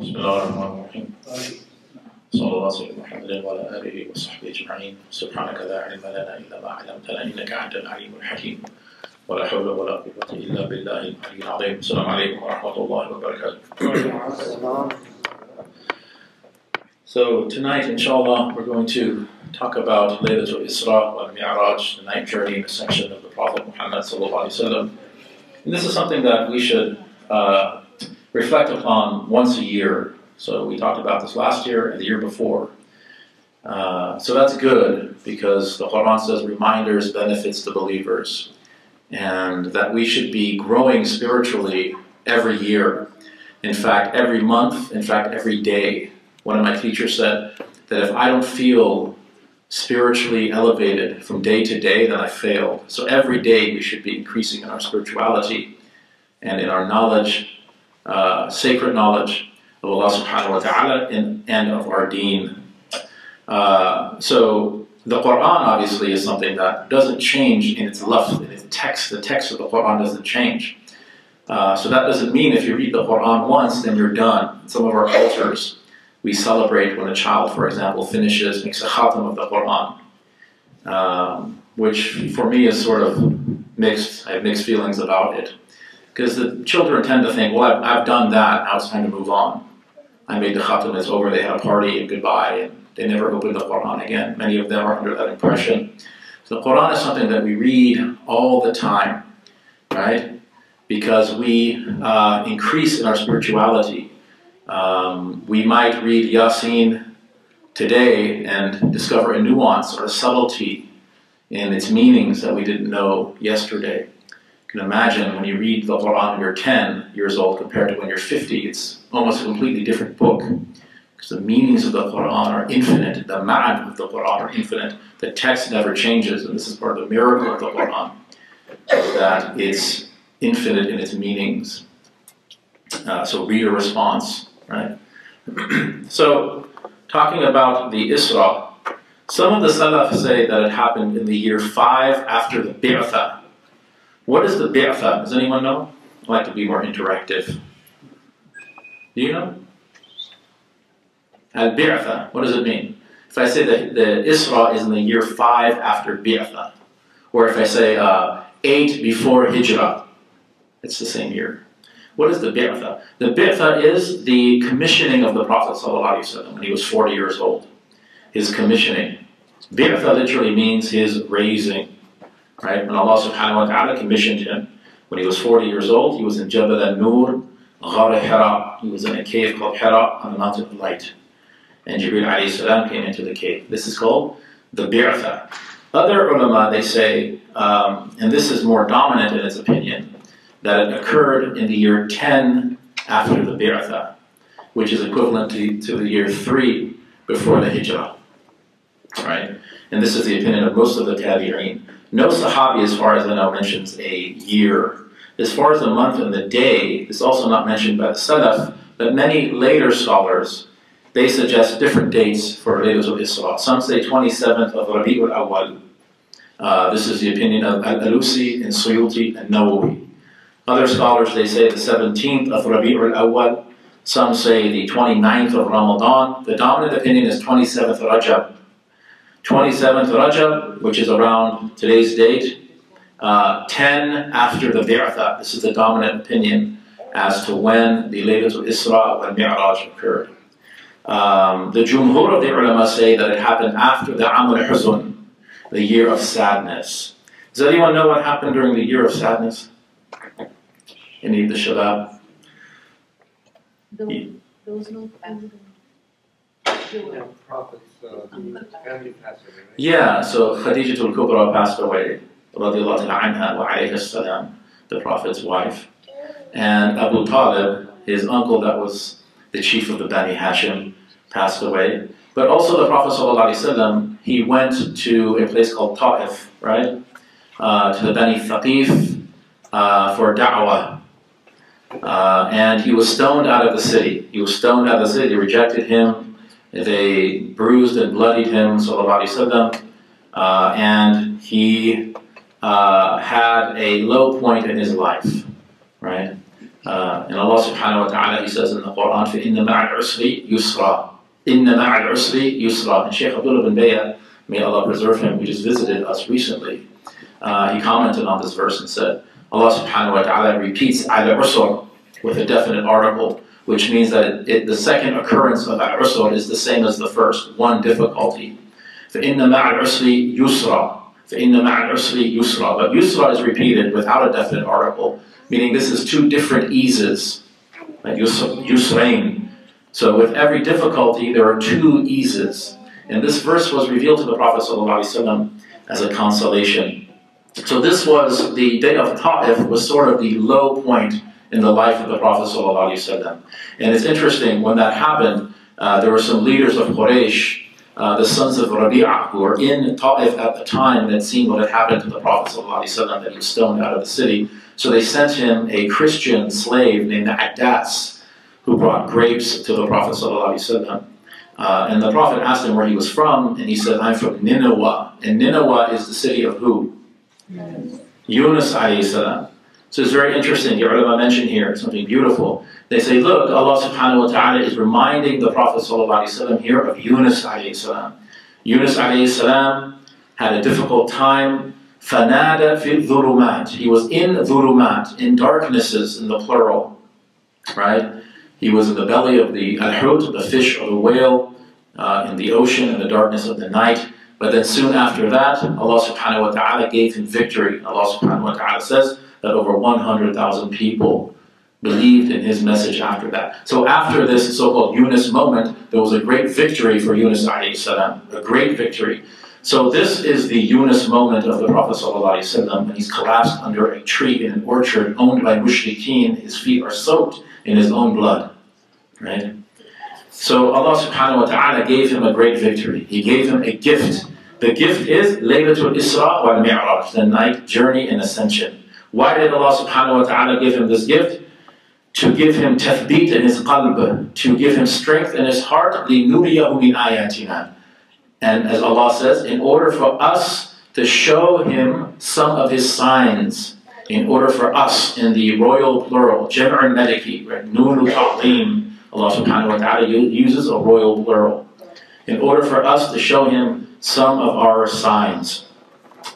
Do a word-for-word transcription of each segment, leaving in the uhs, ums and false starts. بسم الله الرحمن الرحيم. صلى الله على محمد وعلى آله وصحبه أجمعين. سبحانك لا علم لنا إلا ما علمتنا إنك أنت العليم الحكيم. ولا حول ولا قوة إلا بالله العلي العظيم. السلام عليكم ورحمة الله وبركاته. So tonight, inshallah, we're going to talk about Laylatul Isra wal Mi'raj, the night journey and ascension of the Prophet Muhammad sallallahu alaihi wasallam. And this is something that we should uh, reflect upon once a year. So we talked about this last year and the year before. Uh, so that's good, because the Quran says reminders benefits the believers, and that we should be growing spiritually every year. In fact, every month, in fact, every day. One of my teachers said that if I don't feel spiritually elevated from day to day, then I failed. So every day we should be increasing in our spirituality and in our knowledge, Uh, sacred knowledge of Allah subhanahu wa ta'ala and, and of our deen. Uh, so the Quran obviously is something that doesn't change in its lafz, in its text. The text of the Quran doesn't change. Uh, so that doesn't mean if you read the Quran once, then you're done. In some of our cultures, we celebrate when a child, for example, finishes, makes a khatam of the Quran, um, which for me is sort of mixed. I have mixed feelings about it. Because the children tend to think, well, I've, I've done that, now it's time to move on. I made the khatam, it's over, they had a party, and goodbye, and they never opened the Qur'an again. Many of them are under that impression. So the Qur'an is something that we read all the time, right? Because we uh, increase in our spirituality. Um, we might read Yasin today and discover a nuance or a subtlety in its meanings that we didn't know yesterday. You can imagine when you read the Quran when you're ten years old compared to when you're fifty, it's almost a completely different book. Because the meanings of the Quran are infinite, the ma'an of the Quran are infinite, the text never changes, and this is part of the miracle of the Quran, that it's infinite in its meanings. Uh, so read a response, right? So, talking about the Isra, some of the Salaf say that it happened in the year five after the Bi'tha. What is the Bi'tha? Does anyone know? I'd like to be more interactive. Do you know? Al-Bi'tha, what does it mean? If I say that the Isra is in the year five after Bi'tha, or if I say uh, eight before Hijrah, it's the same year. What is the Bi'tha? The Bi'tha is the commissioning of the Prophet ﷺ when he was forty years old. His commissioning. Bi'tha literally means his raising. Right? When Allah subhanahu wa ta'ala commissioned him, when he was forty years old, he was in Jabal al-Nur, Ghar al-Hira. He was in a cave called Hira on the Mountain of Light. And Jibreel alayhi salam came into the cave. This is called the Bi'tha. Other ulama, they say, um, and this is more dominant in its opinion, that it occurred in the year ten after the Bi'tha, which is equivalent to, to the year three before the Hijrah. Right? And this is the opinion of most of the Tabi'een. No Sahabi, as far as I know, mentions a year. As far as the month and the day, it's also not mentioned by the Salaf, but many later scholars, they suggest different dates for Laylatul Isra. Some say twenty-seventh of Rabi'ul Awwal. Uh, this is the opinion of Al-Alusi and Suyuti and Nawawi. Other scholars, they say the seventeenth of Rabi'ul Awwal. Some say the twenty-ninth of Ramadan. The dominant opinion is twenty-seventh Rajab. twenty-seventh Rajab, which is around today's date, uh, ten after the Bi'tha. This is the dominant opinion as to when the Laylatul Isra wal Mi'raj occurred. Um, the Jumhur of the ulama say that it happened after the Am al-Huzn, the year of sadness. Does anyone know what happened during the year of sadness? Any of the Shabab? Those, those no Yeah, prophets, uh, family passed away, right? Yeah, so Khadijatul Kubra passed away, radiallahu anha wa alayhi salam, the Prophet's wife. And Abu Talib, his uncle that was the chief of the Bani Hashim, passed away. But also the Prophet ﷺ, he went to a place called Ta'if, right? Uh, to the Bani Thaqif uh, for da'wah. Uh, and he was stoned out of the city. He was stoned out of the city, they rejected him. They bruised and bloodied him, sallallahu alaihi wasallam, uh, and he uh, had a low point in his life, right? Uh, and Allah subhanahu wa ta'ala, He says in the Quran, فَإِنَّ مَعَ الْعُسْرِ يُسْرًا. إِنَّ مَعَ الْعُسْرِ يُسْرًا. And Shaykh Abdullah bin Bayah, may Allah preserve him, who just visited us recently, uh, he commented on this verse and said, Allah subhanahu wa ta'ala repeats al-usr with a definite article, which means that it, the second occurrence of al-usr is the same as the first, one difficulty. فَإِنَّ مَعَ الْعُسْرِ يُسْرًا. فَإِنَّ مَعَ الْعُسْرِ يُسْرًا. But yusra is repeated without a definite article, meaning this is two different eases, like yusrain. So with every difficulty, there are two eases. And this verse was revealed to the Prophet ﷺ as a consolation. So this was the day of Ta'if, was sort of the low point in the life of the Prophet ﷺ. And it's interesting, when that happened, uh, there were some leaders of Quraysh, uh, the sons of Rabi'ah, who were in Ta'if at the time and had seen what had happened to the Prophet ﷺ, that he was stoned out of the city. So they sent him a Christian slave named Addas, who brought grapes to the Prophet ﷺ. Uh, and the Prophet asked him where he was from, and he said, I'm from Nineveh. And Nineveh is the city of who? Yes. Yunus alayhi salam. So it's very interesting, the ulama mentioned here something beautiful. They say, look, Allah subhanahu wa ta'ala is reminding the Prophet ﷺ here of Yunus alayhi salam. Yunus alayhi salam had a difficult time. فَنَادَ فِي الظُّلُمَاتِ. He was in dhulumat, in darknesses, in the plural, right? He was in the belly of the al-hut, the fish or the whale, uh, in the ocean, in the darkness of the night. But then soon after that, Allah subhanahu wa ta'ala gave him victory. Allah subhanahu wa ta'ala says that over one hundred thousand people believed in his message after that. So after this so-called Yunus moment, there was a great victory for Yunus alayhi salam, a great victory. So this is the Yunus moment of the Prophet ﷺ, when he's collapsed under a tree in an orchard owned by mushrikeen. His feet are soaked in his own blood, right? So Allah subhanahu wa ta'ala gave him a great victory. He gave him a gift. The gift is Laylatul Isra wal Mi'raj, the night journey and ascension. Why did Allah subhanahu wa ta'ala give him this gift? To give him tathbeet in his qalb, to give him strength in his heart, لِنُرِيَهُ مِنْ آيَاتِنَا. And as Allah says, in order for us to show him some of his signs, in order for us, in the royal plural, jam'un maliki, nunu ta'lim, Allah subhanahu wa ta'ala uses a royal plural, in order for us to show him some of our signs.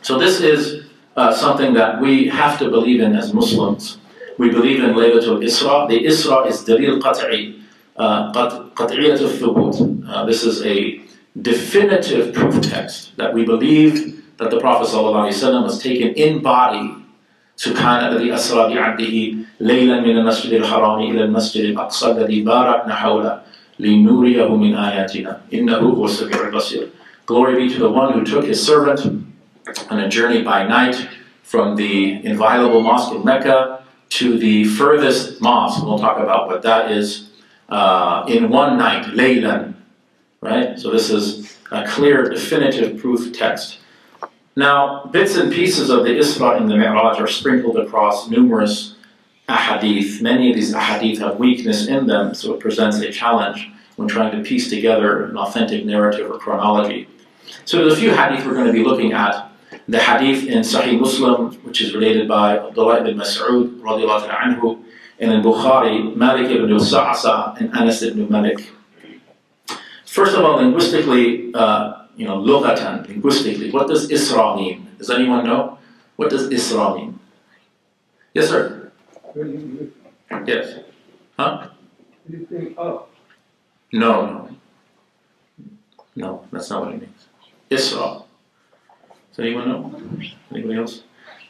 So this is uh, something that we have to believe in as Muslims. We believe in Laylatul Isra. The Isra is dalil qat'i, uh, qat'iyatul thubut. Uh, this is a definitive proof text that we believe that the Prophet ﷺ was taken in body. Subhana alladhi asra bi abdihi laylan min al-masjid al-haram ila al-masjid al-aqsa alladhi barakna hawla linuriyahu min ayatina innahu huwa as-sami'ul basir. Glory be to the one who took his servant on a journey by night from the inviolable mosque in Mecca to the furthest mosque. We'll talk about what that is uh, in one night, laylan. Right? So this is a clear, definitive proof text. Now, bits and pieces of the Isra and the Mi'raj are sprinkled across numerous ahadith. Many of these ahadith have weakness in them, so it presents a challenge when trying to piece together an authentic narrative or chronology. So there's a few hadith we're going to be looking at. The hadith in Sahih Muslim, which is related by Abdullah ibn Mas'ud, radiallahu anhu, and in Bukhari, Malik ibn Sa'asa and Anas ibn Malik. First of all, linguistically, uh, you know, lughatan, linguistically, what does Isra mean? Does anyone know? What does Isra mean? Yes, sir? Yes. Huh? Lifting up. No, no. No, that's not what it means. Isra. Does anyone know? Anybody else?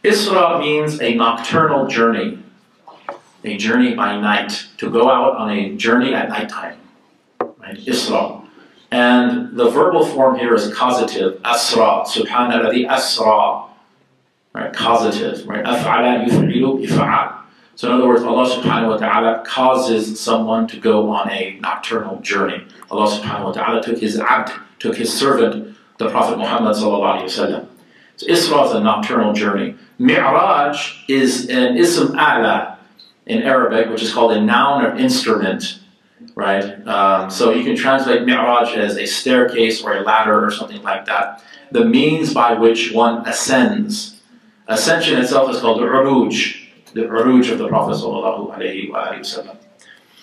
Isra means a nocturnal journey, a journey by night, to go out on a journey at nighttime. Right? Isra. And the verbal form here is causative, asra, subhana alladhi asra, right, causative, right, af'ala yuf'ilu if'al. So in other words, Allah subhanahu wa ta'ala causes someone to go on a nocturnal journey. Allah subhanahu wa ta'ala took his abd, took his servant, the Prophet Muhammad sallallahu alayhi wa sallam. So Isra is a nocturnal journey. Mi'raj is an ism a'la in Arabic, which is called a noun or instrument. Right? Um, so you can translate mi'raj as a staircase or a ladder or something like that. The means by which one ascends. Ascension itself is called uruj. the Uruj of the Prophet sallallahu alaihi wasallam.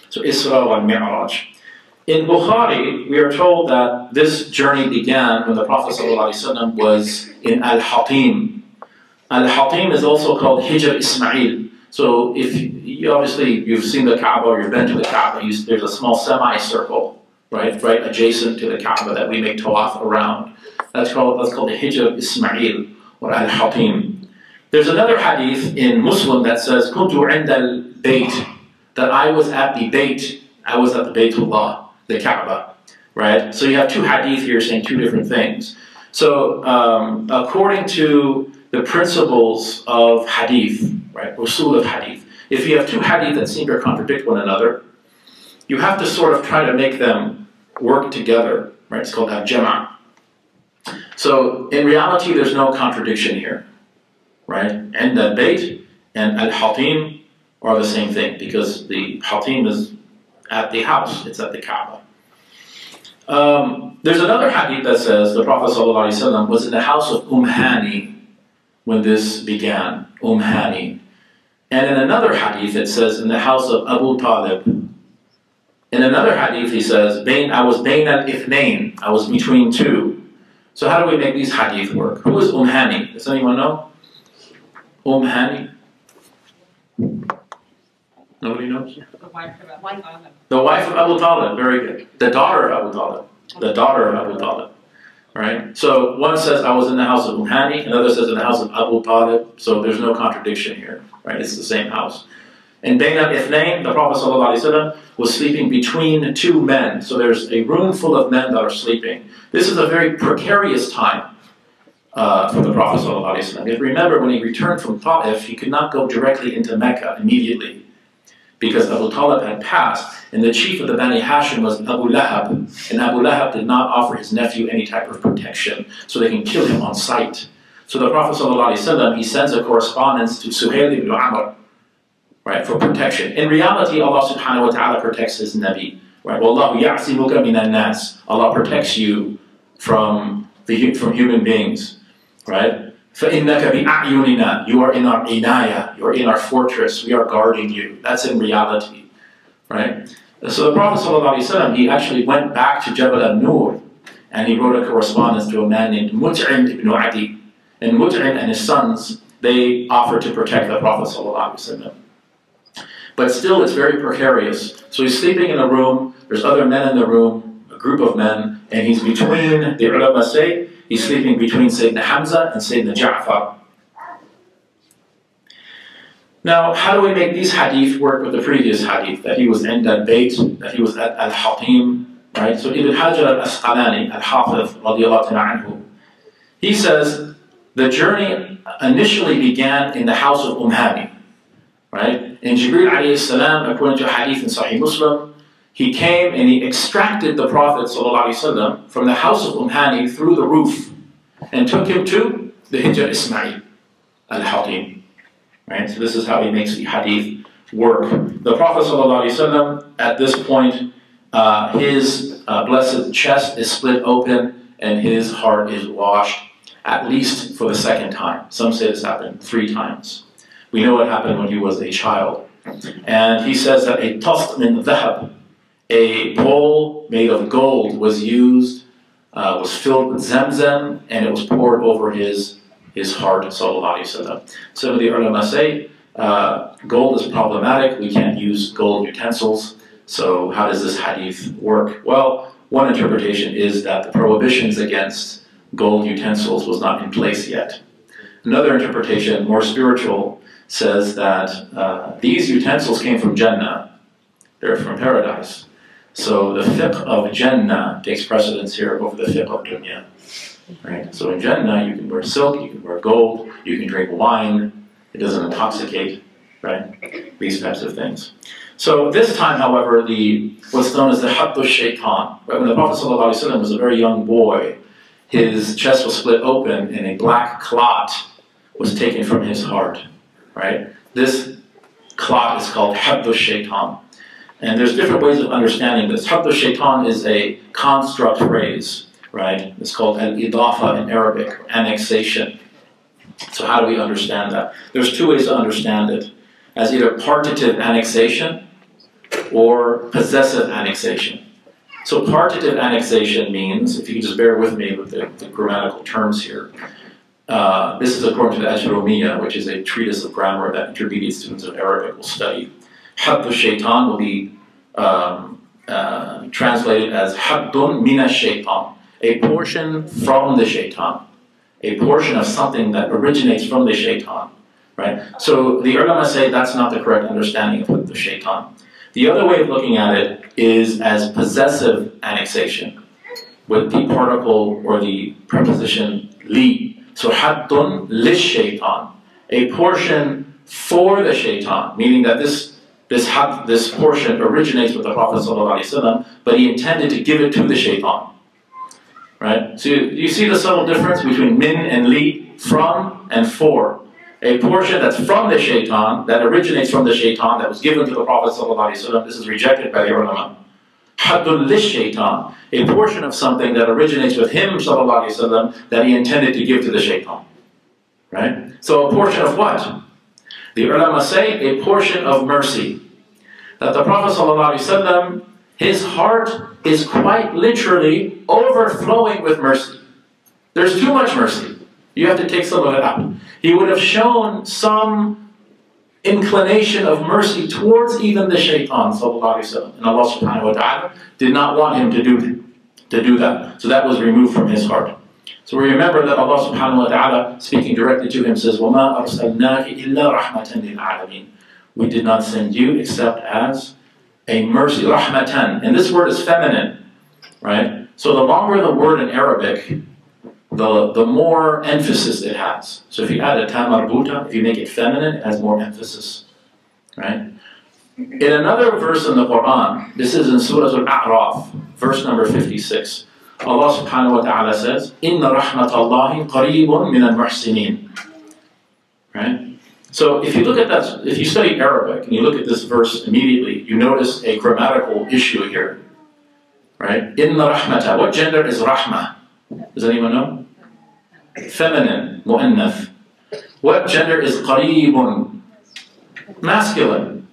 So Isra and Mi'raj. In Bukhari, we are told that this journey began when the Prophet ﷺ was in Al-Hatim. Al-Hatim is also called Hijr Ismail. So if you, obviously you've seen the Kaaba or you've been to the Kaaba, you, there's a small semicircle, right, right adjacent to the Kaaba that we make tawaf around. That's called, that's called the Hijr Ismail or Al-Hatim. There's another hadith in Muslim that says, Kuntu 'inda al-bayt, that I was at the Bayt, I was at the Baytullah, the Kaaba, right? So you have two hadith here saying two different things. So um, according to the principles of hadith, right, usul of hadith, if you have two hadith that seem to contradict one another, you have to sort of try to make them work together, right? It's called al-jam'a. So in reality, there's no contradiction here, right? And the bayt and al-hatim are the same thing because the hatim is at the house, it's at the Kaaba. Um, there's another hadith that says the Prophet ﷺ was in the house of Umm Hani when this began, Umm Hani. And in another hadith it says in the house of Abu Talib. In another hadith he says, I was bayn al-ithnain, I was between two. So how do we make these hadith work? Who is Umm Hani? Does anyone know? Umm Hani? Nobody knows? The wife of Abu Talib. The wife of Abu Talib, very good. The daughter of Abu Talib. The daughter of Abu Talib. Right? So one says, I was in the house of Umm Hani, another says, in the house of Abu Talib. So there's no contradiction here. Right? It's the same house. And Bayn al-Ithnayn, the Prophet ﷺ, was sleeping between two men. So there's a room full of men that are sleeping. This is a very precarious time uh, for the Prophet ﷺ. If you remember, when he returned from Ta'if, he could not go directly into Mecca immediately, because Abu Talib had passed, and the chief of the Bani Hashim was Abu Lahab, and Abu Lahab did not offer his nephew any type of protection, so they can kill him on sight. So the Prophet ﷺ, he sends a correspondence to Suhail ibn Amr, right, for protection. In reality, Allah subhanahu wa ta'ala protects his Nabi, right? Wallahu ya'simuka minan nas. Allah protects you from, the, from human beings, right? فَإِنَّكَ بِأَعْيُنِنَا, you are in our inaya, you are in our fortress, we are guarding you. That's in reality, right? So the Prophet ﷺ, he actually went back to Jabal al-Nur, and he wrote a correspondence to a man named Mut'im ibn Adi. And Mut'im and his sons, they offered to protect the Prophet ﷺ. But still, it's very precarious. So he's sleeping in a room, there's other men in the room, a group of men, and he's between, the ulama say, he's sleeping between Sayyidina Hamza and Sayyidina Ja'far. Now, how do we make these hadith work with the previous hadith, that he was in that bayt, that he was at Al-Hatim, right? So Ibn Hajar al-Asqalani, Al-Hafiz, radiyallahu ta'ala anhu, he says, the journey initially began in the house of Umm Hani, right? And Jibreel alayhi salam, according to a hadith in Sahih Muslim, he came and he extracted the Prophet ﷺ from the house of Umm Hani through the roof and took him to the Hijr Ismail al-Hatim. Right? So this is how he makes the hadith work. The Prophet ﷺ, at this point, uh, his uh, blessed chest is split open and his heart is washed, at least for the second time. Some say this happened three times. We know what happened when he was a child. And he says that a tast min dhahab, a bowl made of gold was used, uh, was filled with Zamzam, and it was poured over his, his heart, sallallahu alayhi wa sallam. Some of the ulama say, uh, gold is problematic, we can't use gold utensils, so how does this hadith work? Well, one interpretation is that the prohibitions against gold utensils was not in place yet. Another interpretation, more spiritual, says that uh, these utensils came from Jannah, they're from paradise. So the fiqh of Jannah takes precedence here over the fiqh of dunya, right? So in Jannah, you can wear silk, you can wear gold, you can drink wine. It doesn't intoxicate, right? These types of things. So this time, however, the what's known as the Hattu Shaitan, right? When the Prophet ﷺ was a very young boy, his chest was split open and a black clot was taken from his heart, right? This clot is called Hattu Shaitan. And there's different ways of understanding this. Hattu shaitan is a construct phrase, right? It's called al-idafa in Arabic, annexation. So how do we understand that? There's two ways to understand it. as either partitive annexation or possessive annexation. So partitive annexation means, if you can just bear with me with the, the grammatical terms here, uh, this is according to the Ajurumiyya, which is a treatise of grammar that intermediate students of Arabic will study. Habdu shaitan will be um, uh, translated as habdun mina shaitan, a portion from the shaitan, a portion of something that originates from the shaitan. Right? So the ulama say that's not the correct understanding of the shaitan. The other way of looking at it is as possessive annexation with the particle or the preposition li. So haddun lish-shaytan, a portion for the shaitan, meaning that this, this, had, this portion originates with the Prophet ﷺ, but he intended to give it to the shaitan. Right? So you, you see the subtle difference between min and li, from and for. A portion that's from the shaitan, that originates from the shaitan, that was given to the Prophet ﷺ, this is rejected by the ulama. Haddun lish-shaytan, a portion of something that originates with him ﷺ, that he intended to give to the shaitan. Right? So a portion of what? The ulama say, a portion of mercy. That the Prophet ﷺ, his heart is quite literally overflowing with mercy. There's too much mercy. You have to take some of it out. He would have shown some inclination of mercy towards even the shaitan, sallallahu alayhi wa sallam. And Allah subhanahu wa ta'ala did not want him to do, that, to do that. So that was removed from his heart. So we remember that Allah subhanahu wa ta'ala, speaking directly to him, says, وَمَا أَرْسَلْنَاكِ إِلَّا رَحْمَةً لِلْعَالَمِينَ. We did not send you except as a mercy, rahmatan. And this word is feminine, right? So the longer the word in Arabic, The, the more emphasis it has. So if you add a tamarbuta, if you make it feminine, it has more emphasis. Right? In another verse in the Quran, this is in Surah Al-A'raf, verse number fifty-six. Allah subhanahu wa ta'ala says, Inna rahmatallahi qareebun minal muhsineen. Right? So if you look at that, if you study Arabic and you look at this verse immediately, you notice a grammatical issue here. Right? Inna rahmata. What gender is rahmah? Does anyone know? Feminine, mu'annath. What gender is qareebun? Masculine.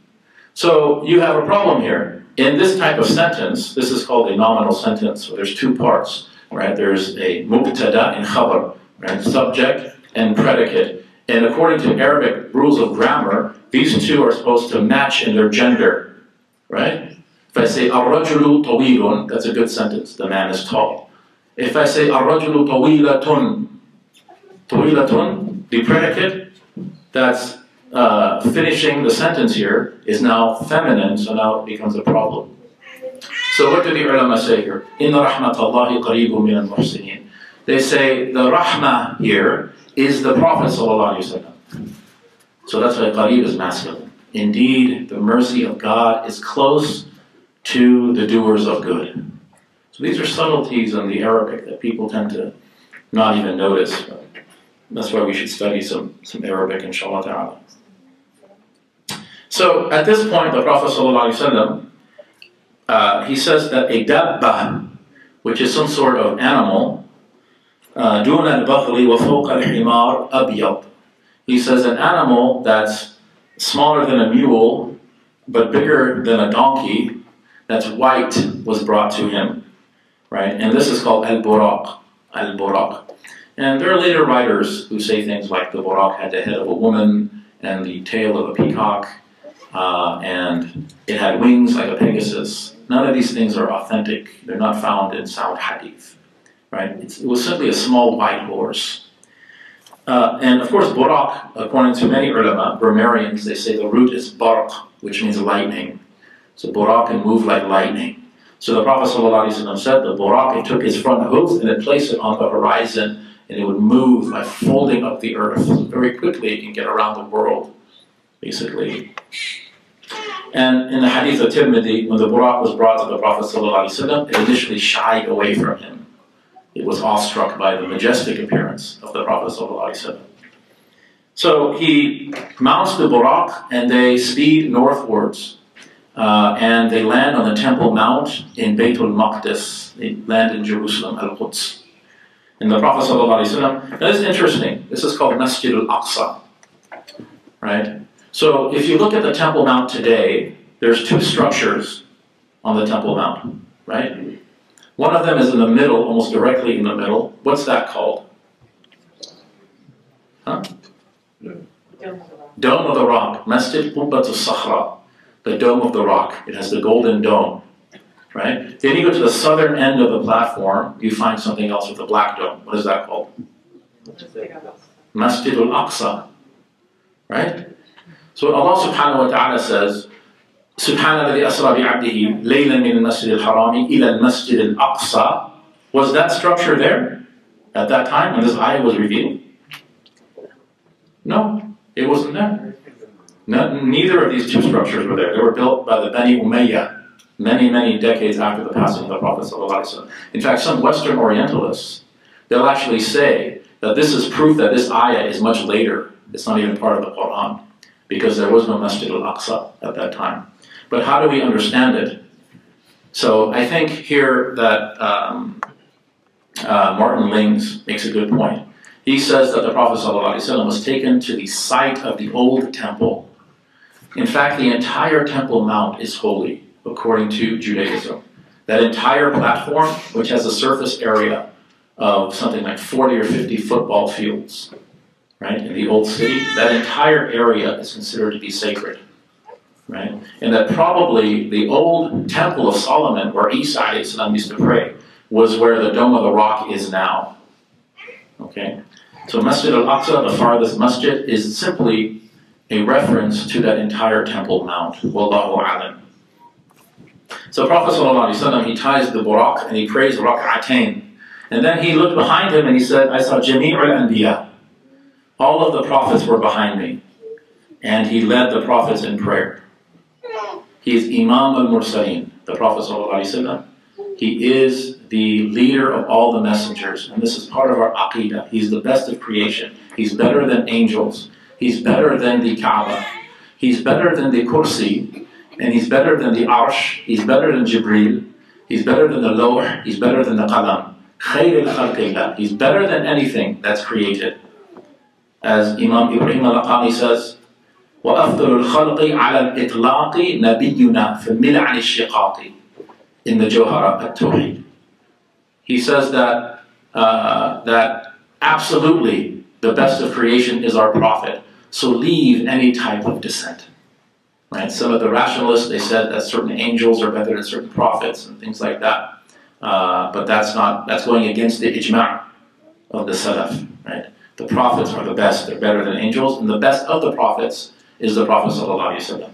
So you have a problem here. In this type of sentence, this is called a nominal sentence. So there's two parts, right? There's a mubtada and khabar, right? Subject and predicate. And according to Arabic rules of grammar, these two are supposed to match in their gender, right? If I say ar-rajulu tawilun, that's a good sentence. The man is tall. If I say ar-rajulu tawilatun, tawilatun, the predicate that's uh, finishing the sentence here is now feminine, so now it becomes a problem. So what do the ulama say here? Inna rahmatallahi qareebun minal muhsineen. They say the rahmah here is the Prophet sallallahu alaihi wasallam. So that's why qareeb is masculine. Indeed, the mercy of God is close to the doers of good. So these are subtleties in the Arabic that people tend to not even notice. That's why we should study some, some Arabic, inshallah ta'ala. So at this point, the Prophet ﷺ, uh, he says that a dabba, which is some sort of animal, uh, دون البغل وفوق الحمار أبيض. He says an animal that's smaller than a mule, but bigger than a donkey, that's white, was brought to him. Right? And this is called al-buraq, al-buraq. And there are later writers who say things like the buraq had the head of a woman and the tail of a peacock, uh, and it had wings like a pegasus. None of these things are authentic. They're not found in sound hadith. Right? It's, it was simply a small white horse. Uh, and of course, buraq, according to many ulama, grammarians, they say the root is barq, which means lightning. So buraq can move like lightning. So the Prophet ﷺ said the buraq, it took his front hoof and it placed it on the horizon, and it would move by folding up the earth. Very quickly it can get around the world, basically. And in the hadith of Tirmidhi, when the buraq was brought to the Prophet ﷺ, it initially shied away from him. It was awestruck by the majestic appearance of the Prophet ﷺ. So he mounts the buraq and they speed northwards. Uh, and they land on the Temple Mount in Baytul Maqdis. They land in Jerusalem, Al-Quds. And the Prophet ﷺ, now this is interesting, this is called Masjid al-Aqsa, right? So if you look at the Temple Mount today, there's two structures on the Temple Mount, right? One of them is in the middle, almost directly in the middle. What's that called? Huh? Dome of the Rock. Dome of the Rock. Masjid Qubbat al-Sahra. The Dome of the Rock. It has the golden dome, right? Then you go to the southern end of the platform, you find something else with a black dome. What is that called? Masjid al-Aqsa, right? So Allah subhanahu wa ta'ala says, Subhana alladhi asra bi abdihi laylan min al-masjid al-harami ila al-masjid al-aqsa. Was that structure there at that time when this ayah was revealed? No, it wasn't there. No, neither of these two structures were there. They were built by the Bani Umayyah many, many decades after the passing of the Prophet ﷺ. In fact, some Western Orientalists, they'll actually say that this is proof that this ayah is much later. It's not even part of the Quran, because there was no Masjid al-Aqsa at that time. But how do we understand it? So I think here that um, uh, Martin Lings makes a good point. He says that the Prophet ﷺ was taken to the site of the old temple. In fact, the entire Temple Mount is holy, according to Judaism. That entire platform, which has a surface area of something like forty or fifty football fields, right, in the old city, that entire area is considered to be sacred, right? And that probably the old Temple of Solomon, where Isa alayhi salam used to pray, was where the Dome of the Rock is now, okay? So Masjid al-Aqsa, the farthest masjid, is simply a reference to that entire Temple Mount. Wallahu a'lam. So Prophet sallallahu alayhi wasallam, he ties the Buraq and he prays rak'atain. And then he looked behind him and he said, I saw Jami'ul Anbiya. All of the prophets were behind me, and he led the prophets in prayer. He is Imam al-Mursaleen, the Prophet ﷺ. He is the leader of all the messengers, and this is part of our aqidah. He's the best of creation. He's better than angels. He's better than the Kaaba. He's better than the Kursi, and he's better than the Arsh. He's better than Jibreel. He's better than the Lawh. He's better than the Qalam. Khayr al-Khalqillah. He's better than anything that's created. As Imam Ibrahim al-Aqami says, وَأَفْضَلُ الْخَلْقِ عَلَى الْإِطْلَاقِ نَبِيُّنَا فَمِلْعَنِ الشِّقَاقِ in the Johara at-Tawheed. He says that, uh, that absolutely the best of creation is our prophet, so leave any type of dissent. Right? Some of the rationalists, they said that certain angels are better than certain prophets and things like that, uh, but that's, not, that's going against the ijma' of the Salaf, right? The prophets are the best, they're better than angels, and the best of the prophets is the Prophet ﷺ.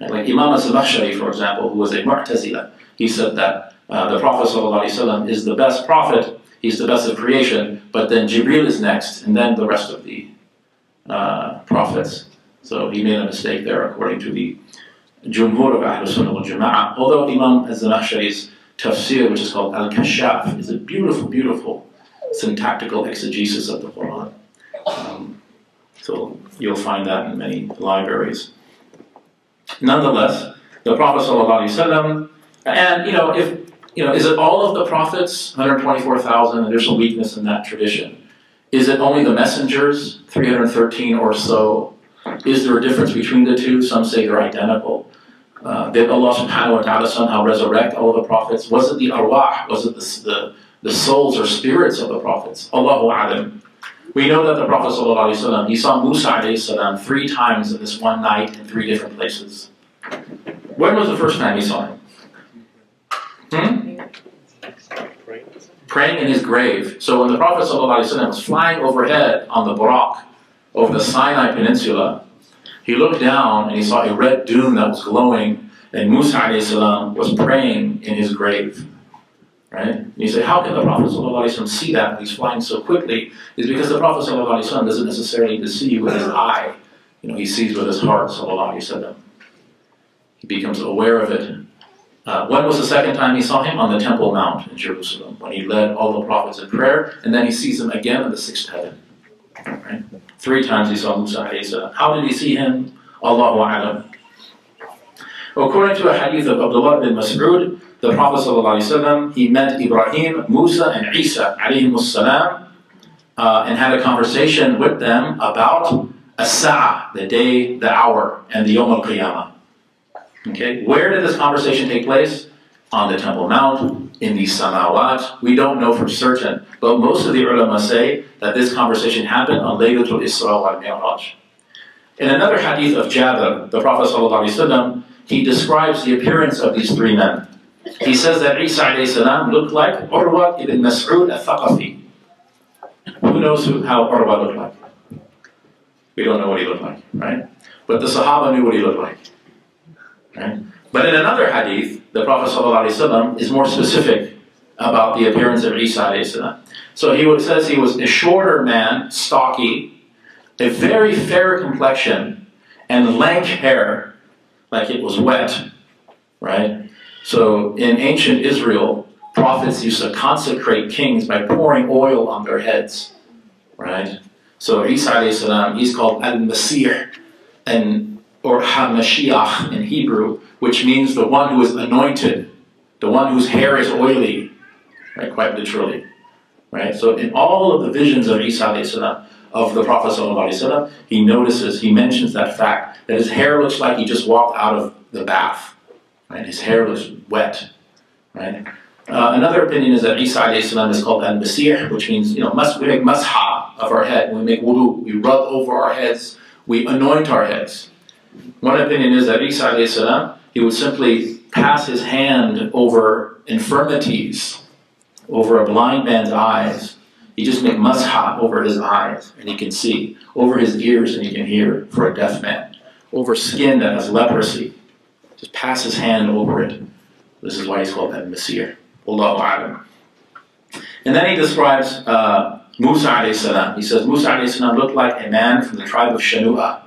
Like Imam al-Zamakhshari, for example, who was a Mu'tazila, he said that uh, the Prophet ﷺ is the best prophet, he's the best of creation, but then Jibreel is next, and then the rest of the uh, prophets. So he made a mistake there according to the Jumhur of Ahlul Sunnah wal Jama'ah. Although Imam al-Zamakhshari's tafsir, which is called Al-Kashaf, is a beautiful, beautiful syntactical exegesis of the Quran. Um, so you'll find that in many libraries. Nonetheless, the Prophet ﷺ, and you know, if you know, is it all of the prophets, one hundred twenty-four thousand? There's some weakness in that tradition. Is it only the messengers, three hundred thirteen or so? Is there a difference between the two? Some say they're identical. Uh, did Allah subhanahu wa ta'ala somehow resurrect all of the prophets? Was it the arwah? Was it the, the the souls or spirits of the prophets? Allahu a'lam. We know that the Prophet ﷺ, he saw Musa alayhi salam three times in this one night in three different places. When was the first time he saw him? Hmm? Praying in his grave. So when the Prophet ﷺ was flying overhead on the Buraq, over the Sinai Peninsula, he looked down and he saw a red dune that was glowing, and Musa alayhi salam was praying in his grave. Right? And you say, how can the Prophet ﷺ see that when he's flying so quickly? It's because the Prophet ﷺ doesn't necessarily see with his eye. You know, he sees with his heart, ﷺ. He becomes aware of it. Uh, when was the second time he saw him? On the Temple Mount in Jerusalem, when he led all the prophets in prayer, and then he sees him again in the sixth heaven. Right? Three times he saw Musa alayhi salam. How did he see him? Allahu a'lam. According to a hadith of Abdullah bin Mas'ud, the Prophet ﷺ, he met Ibrahim, Musa, and Isa alayhi salam, uh, and had a conversation with them about as-sa'a, the day, the hour, and the Yawm al-Qiyamah. Okay, where did this conversation take place? On the Temple Mount, in the Samawat. We don't know for certain, but most of the ulama say that this conversation happened on Laylatul Isra wal Mi'raj. In another hadith of Jabir, the Prophet ﷺ, he describes the appearance of these three men. He says that Isa looked like Urwa ibn Mas'ud al-Thaqafi. Who knows who, how Urwa looked like? We don't know what he looked like, right? But the Sahaba knew what he looked like. Right? But in another hadith, the Prophet ﷺ is more specific about the appearance of Isa. So he says he was a shorter man, stocky, a very fair complexion, and lank hair, like it was wet, right? So in ancient Israel, prophets used to consecrate kings by pouring oil on their heads, right? So Isa, he's called Al-Masih, and or HaMashiach in Hebrew, which means the one who is anointed, the one whose hair is oily, right? Quite literally, right? So in all of the visions of Isa, of the Prophet ﷺ, he notices, he mentions that fact, that his hair looks like he just walked out of the bath, right? His hair looks wet, right? Uh, another opinion is that Isa is called Al-Masih, which means, you know, we make masha of our head, we make wudu, we rub over our heads, we anoint our heads. One opinion is that Isa, he would simply pass his hand over infirmities, over a blind man's eyes. He just make masha over his eyes, and he can see. Over his ears, and he can hear, for a deaf man. Over skin that has leprosy. Just pass his hand over it. This is why he's called that Messiah. Allahu A'lam. And then he describes uh, Musa alayhi salam. He says, Musa alayhi salam looked like a man from the tribe of Shanu'ah.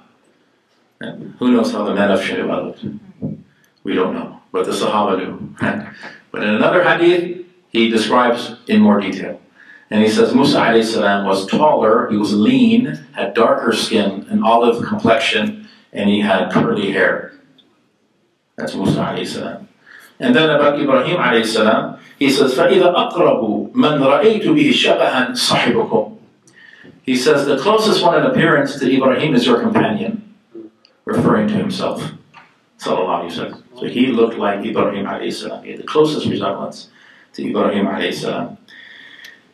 Who knows how the men of Shanu'ah looked? We don't know, but the Sahaba knew. But in another hadith, he describes in more detail. And he says Musa alayhi salam was taller, he was lean, had darker skin, an olive complexion, and he had curly hair. That's Musa alayhi salam. And then about Ibrahim alayhi salam, he says, فَإِذَا أَقْرَبُ مَنْ رَأَيْتُ بِهِ شَبَهًا صَحِبُكُمْ. He says, the closest one in appearance to Ibrahim is your companion, referring to himself. So he looked like Ibrahim alayhi salam. He had the closest resemblance to Ibrahim alayhi salam.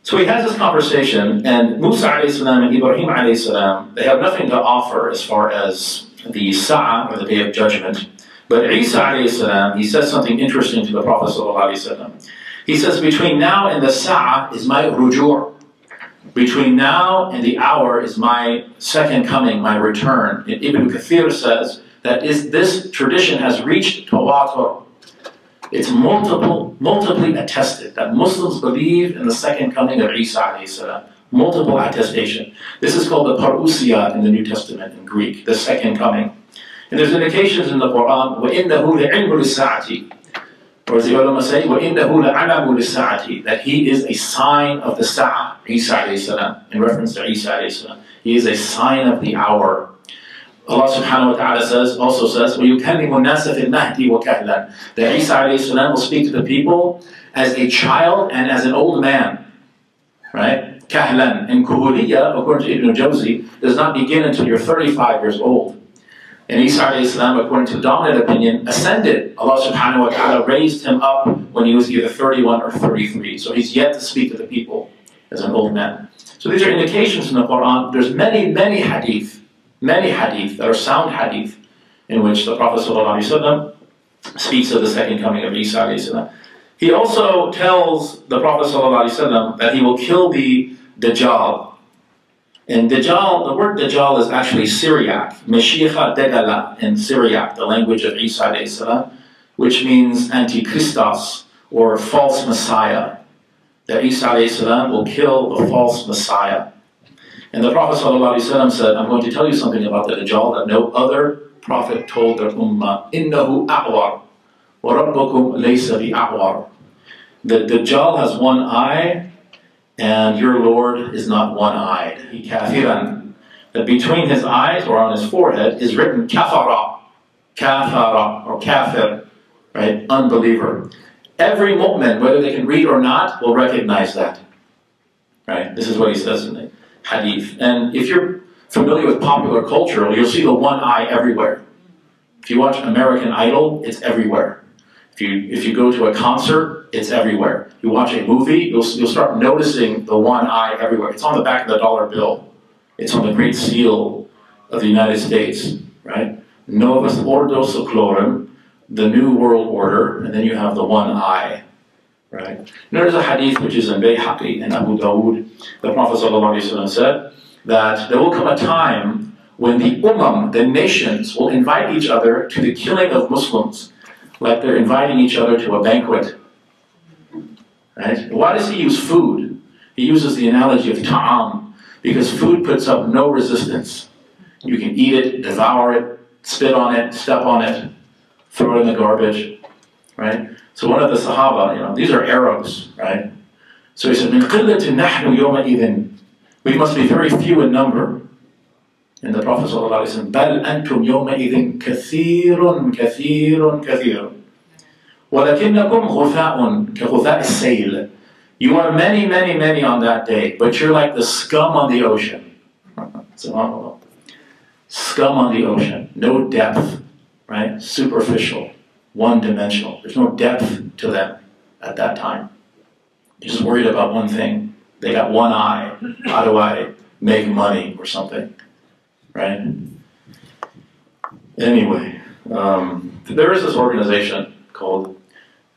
So he has this conversation, and Musa alayhi salam and Ibrahim alayhi salam, they have nothing to offer as far as the Sa'a, or the Day of Judgment. But Isa alayhi salam, he says something interesting to the Prophet sallallahu alayhi wa sallam. He says, between now and the Sa'a is my rujur. Between now and the hour is my second coming, my return. And Ibn Kathir says that is, this tradition has reached tawatur. It's multiple, multiply attested that Muslims believe in the second coming of Isa alayhi salam. Multiple attestation. This is called the parousia in the New Testament in Greek, the second coming. And there's indications in the Quran, وَإِنَّهُ لِعِلْمُ لِسَّاعَةِ, or as the ulama say, وَإِنَّهُ لَعَلَمُ لِسَّاعَةِ, that he is a sign of the Sa'a, Isa alayhi salam, in reference to Isa alayhi salam. He is a sign of the hour. Allah subhanahu wa ta'ala says, also says, وَيُكَلِّمُ النَّاسَ فِي الْمَهْدِ وَكَهْلًا, that Isa alayhi salam will speak to the people as a child and as an old man. Right? Kahlan. And Kuhuliyya, according to Ibn Jawzi, does not begin until you're thirty-five years old. And Isa alayhi salam, according to dominant opinion, ascended. Allah subhanahu wa ta'ala raised him up when he was either thirty-one or thirty-three. So he's yet to speak to the people as an old man. So these are indications in the Quran. There's many, many hadith. Many hadith that are sound hadith in which the Prophet ﷺ speaks of the second coming of Isa ﷺ. He also tells the Prophet ﷺ that he will kill the Dajjal. And Dajjal, the word Dajjal is actually Syriac, Meshicha Degala in Syriac, the language of Isa ﷺ, which means Antichristos or false Messiah. That Isa ﷺ will kill the false Messiah. And the Prophet ﷺ said, I'm going to tell you something about the Dajjal that no other Prophet told their Ummah. إِنَّهُ أَعْوَرُ وَرَبَّكُمْ لَيْسَ بِأَعْوَرُ. The Dajjal has one eye, and your Lord is not one-eyed. He kafiran. That between his eyes, or on his forehead, is written kafara. Kafara, or kafir, right? Unbeliever. Every mu'min, whether they can read or not, will recognize that. Right? This is what he says in it. Hadith. And if you're familiar with popular culture, you'll see the one eye everywhere. If you watch American Idol, it's everywhere. If you, if you go to a concert, it's everywhere. You watch a movie, you'll, you'll start noticing the one eye everywhere. It's on the back of the dollar bill. It's on the Great Seal of the United States, right? Novus Ordo Seclorum, the New World Order, and then you have the one eye, right? Notice a hadith which is in Bayhaqi and Abu Dawud. The Prophet ﷺ said that there will come a time when the Ummah, the nations, will invite each other to the killing of Muslims, like they're inviting each other to a banquet. Right? Why does he use food? He uses the analogy of ta'am, because food puts up no resistance. You can eat it, devour it, spit on it, step on it, throw it in the garbage, right? So one of the Sahaba, you know, these are Arabs, right? So he said, we must be very few in number. And the Prophet said, بَلْ أَنْتُمْ يَوْمَئِذٍ كَثِيرٌ كَثِيرٌ كَثِيرٌ وَلَكِنَّكُمْ غُثَاءٌ كَغُثَاءِ السَّيْلِ. You are many, many, many on that day, but you're like the scum on the ocean. SubhanAllah. Scum on the ocean, no depth, right? Superficial, one-dimensional. There's no depth to them at that time. They're just worried about one thing. They got one eye. How do I make money or something, right? Anyway, um, there is this organization called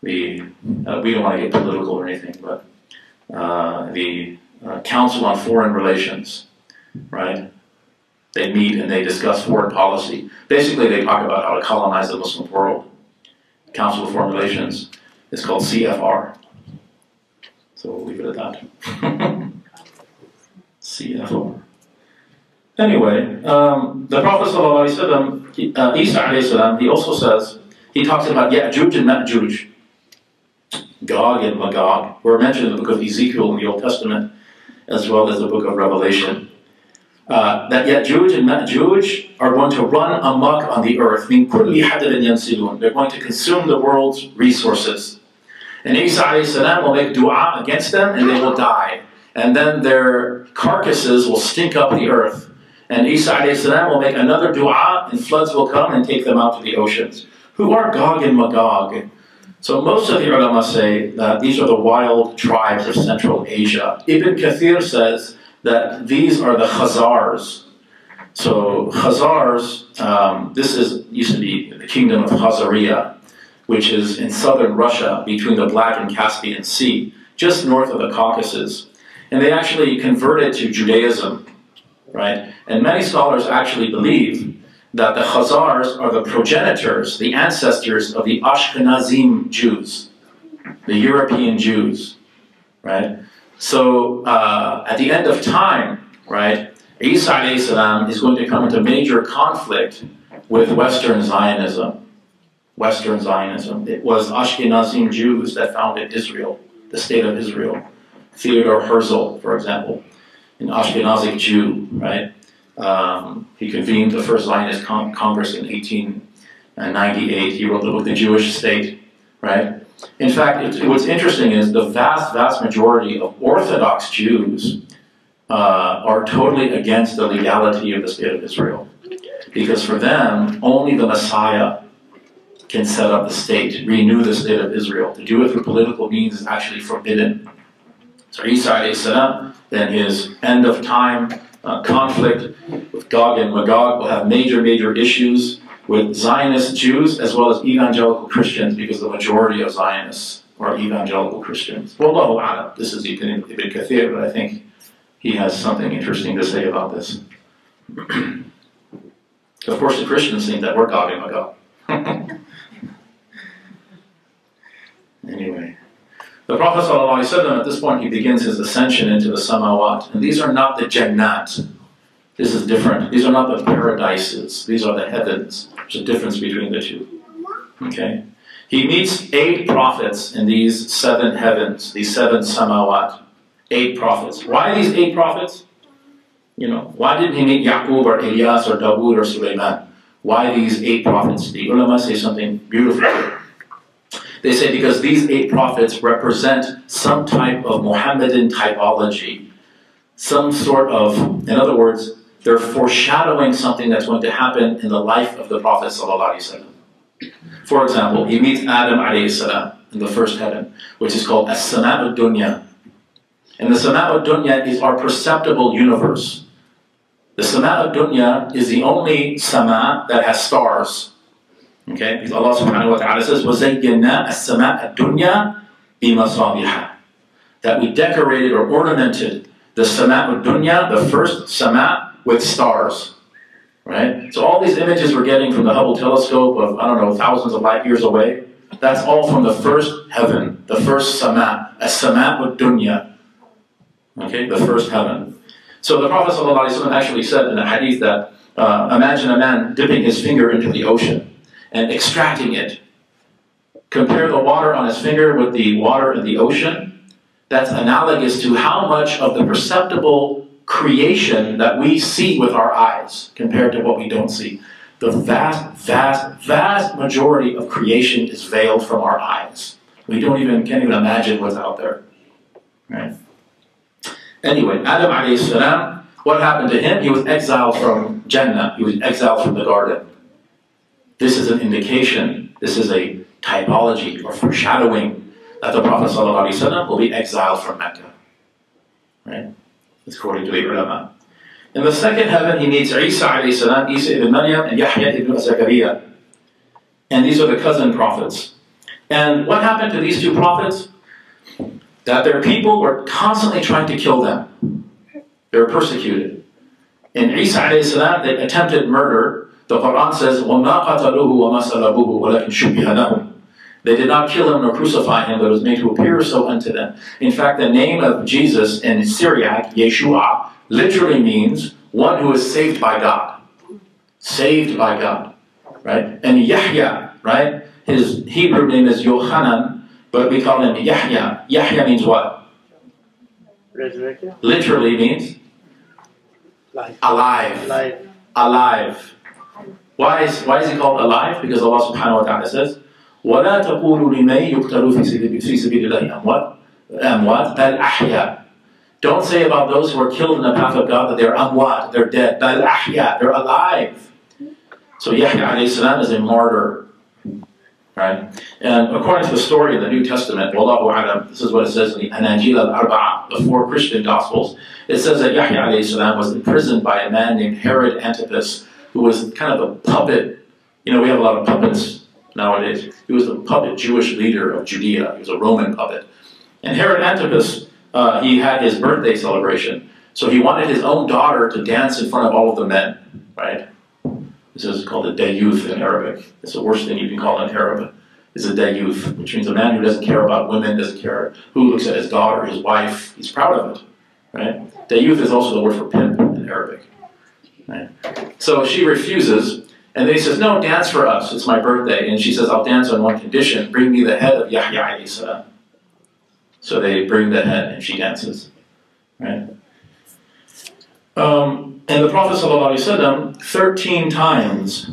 the, uh, we don't want to get political or anything, but uh, the uh, Council on Foreign Relations, right? They meet and they discuss foreign policy. Basically, they talk about how to colonize the Muslim world. Council of Foreign Relations is called C F R. So we'll leave it at that. C F R. Anyway, um, the Prophet ﷺ, uh, Isa ﷺ, he also says, he talks about Ya'juj and Ma'juj, Gog and Magog, who are mentioned in the book of Ezekiel in the Old Testament, as well as the book of Revelation. Uh, that Ya'juj and Ma'juj are going to run amok on the earth. They're going to consume the world's resources. And Isa alayhi salam will make dua against them and they will die. And then their carcasses will stink up the earth. And Isa alayhi salam will make another dua and floods will come and take them out to the oceans. Who are Gog and Magog? So most of the ulama say that these are the wild tribes of Central Asia. Ibn Kathir says that these are the Khazars. So Khazars, um, this is used to be the kingdom of Khazaria, which is in southern Russia between the Black and Caspian Sea, just north of the Caucasus. And they actually converted to Judaism, right? And many scholars actually believe that the Khazars are the progenitors, the ancestors of the Ashkenazim Jews, the European Jews, right? So uh, at the end of time, right, Isa alayhi salam is going to come into major conflict with Western Zionism. Western Zionism. It was Ashkenazim Jews that founded Israel, the state of Israel. Theodor Herzl, for example, an Ashkenazic Jew, right? Um, he convened the first Zionist con Congress in eighteen ninety-eight. He wrote the book, The Jewish State, right? In fact, it, what's interesting is the vast, vast majority of Orthodox Jews uh, are totally against the legality of the state of Israel. Because for them, only the Messiah can set up the state, renew the state of Israel. To do it through political means is actually forbidden. So Isa alayhi salam, then his end of time uh, conflict with Gog and Magog will have major, major issues with Zionist Jews as well as evangelical Christians, because the majority of Zionists are evangelical Christians. Wallahu a'lam. This is the opinion of Ibn Kathir, but I think he has something interesting to say about this. Of course, the Christians think that we're Gog and Magog. Anyway, the Prophet ﷺ, at this point, he begins his ascension into the samawat. And these are not the jannat. This is different. These are not the paradises. These are the heavens. There's a difference between the two. Okay? He meets eight prophets in these seven heavens, these seven samawat. Eight prophets. Why these eight prophets? You know, why didn't he meet Yaqub or Ilyas or Dawood or Sulaiman? Why these eight prophets? The ulama say something beautiful. They say because these eight prophets represent some type of Muhammadan typology. Some sort of, in other words, They're foreshadowing something that's going to happen in the life of the Prophet ﷺ. For example, he meets Adam alayhi salam in the first heaven, which is called as-sama'u dunya. And the sama'u dunya is our perceptible universe. The sama'u dunya is the only sama' that has stars. Okay, because Allah subhanahu wa ta'ala says, وَزَيِّنَّا السَّمَاءَ الدُّنْيَا بِمَصَابِحَ, that we decorated or ornamented the sama'u dunya, the first sama', with stars. Right? So all these images we're getting from the Hubble telescope of, I don't know, thousands of light years away, that's all from the first heaven, the first sama', as-sama'u dunya. Okay, the first heaven. So the Prophet ﷺ actually said in a hadith that, uh, imagine a man dipping his finger into the ocean and extracting it. Compare the water on his finger with the water in the ocean. That's analogous to how much of the perceptible creation that we see with our eyes compared to what we don't see. The vast, vast, vast majority of creation is veiled from our eyes. We don't even, can't even imagine what's out there. Right? Anyway, Adam alayhi salam, what happened to him? He was exiled from Jannah. He was exiled from the garden. This is an indication, this is a typology or foreshadowing that the Prophet ﷺ will be exiled from Mecca. Right? That's according to the ulama. In the second heaven, he meets Isa, Isa ibn Maryam, and Yahya ibn Zakaria. And these are the cousin prophets. And what happened to these two prophets? That their people were constantly trying to kill them. They were persecuted. In Isa, they attempted murder. The Quran says, وَمَا قَتَلُوهُ وَمَا سَلَبُوهُ وَلَكِنْ شُبِّهَ لَهُمْ. They did not kill him nor crucify him, but it was made to appear so unto them. In fact, the name of Jesus in Syriac, Yeshua, literally means one who is saved by God. Saved by God. Right? And Yahya, right? His Hebrew name is Yohanan, but we call him Yahya. Yahya means what? Resurrected. Literally means? Life. Alive. Life. Alive. Why is, why is he called alive? Because Allah subhanahu wa ta'ala says, وَلَا تَقُولُوا لِمَنْ يُقْتَلُوا فِي سَبِيلِ اللَّهِ أَمْوَاتٌ بَلْ أَحْيَا. Don't say about those who are killed in the path of God that they are amwat, they're dead. بَلْ أَحْيَا, they're alive. So Yahya alayhi salam is a martyr. Right? And according to the story in the New Testament, Wallahu alam, this is what it says in the Anajil al-Arba'ah, the four Christian Gospels. It says that Yahya alayhi salam was imprisoned by a man named Herod Antipas, who was kind of a puppet. You know, we have a lot of puppets nowadays. He was a puppet Jewish leader of Judea. He was a Roman puppet. And Herod Antipas, uh, he had his birthday celebration. So he wanted his own daughter to dance in front of all of the men, right? This is called a dayuth in Arabic. It's the worst thing you can call in Arabic. It's a dayuth, which means a man who doesn't care about women, doesn't care who looks at his daughter, his wife. He's proud of it, right? Dayuth is also the word for pimp in Arabic. Right. So she refuses, and then he says, no, dance for us, it's my birthday. And she says, I'll dance on one condition, bring me the head of Yahya alayhi salam. So they bring the head, and she dances. Right? Um, and the Prophet ﷺ, thirteen times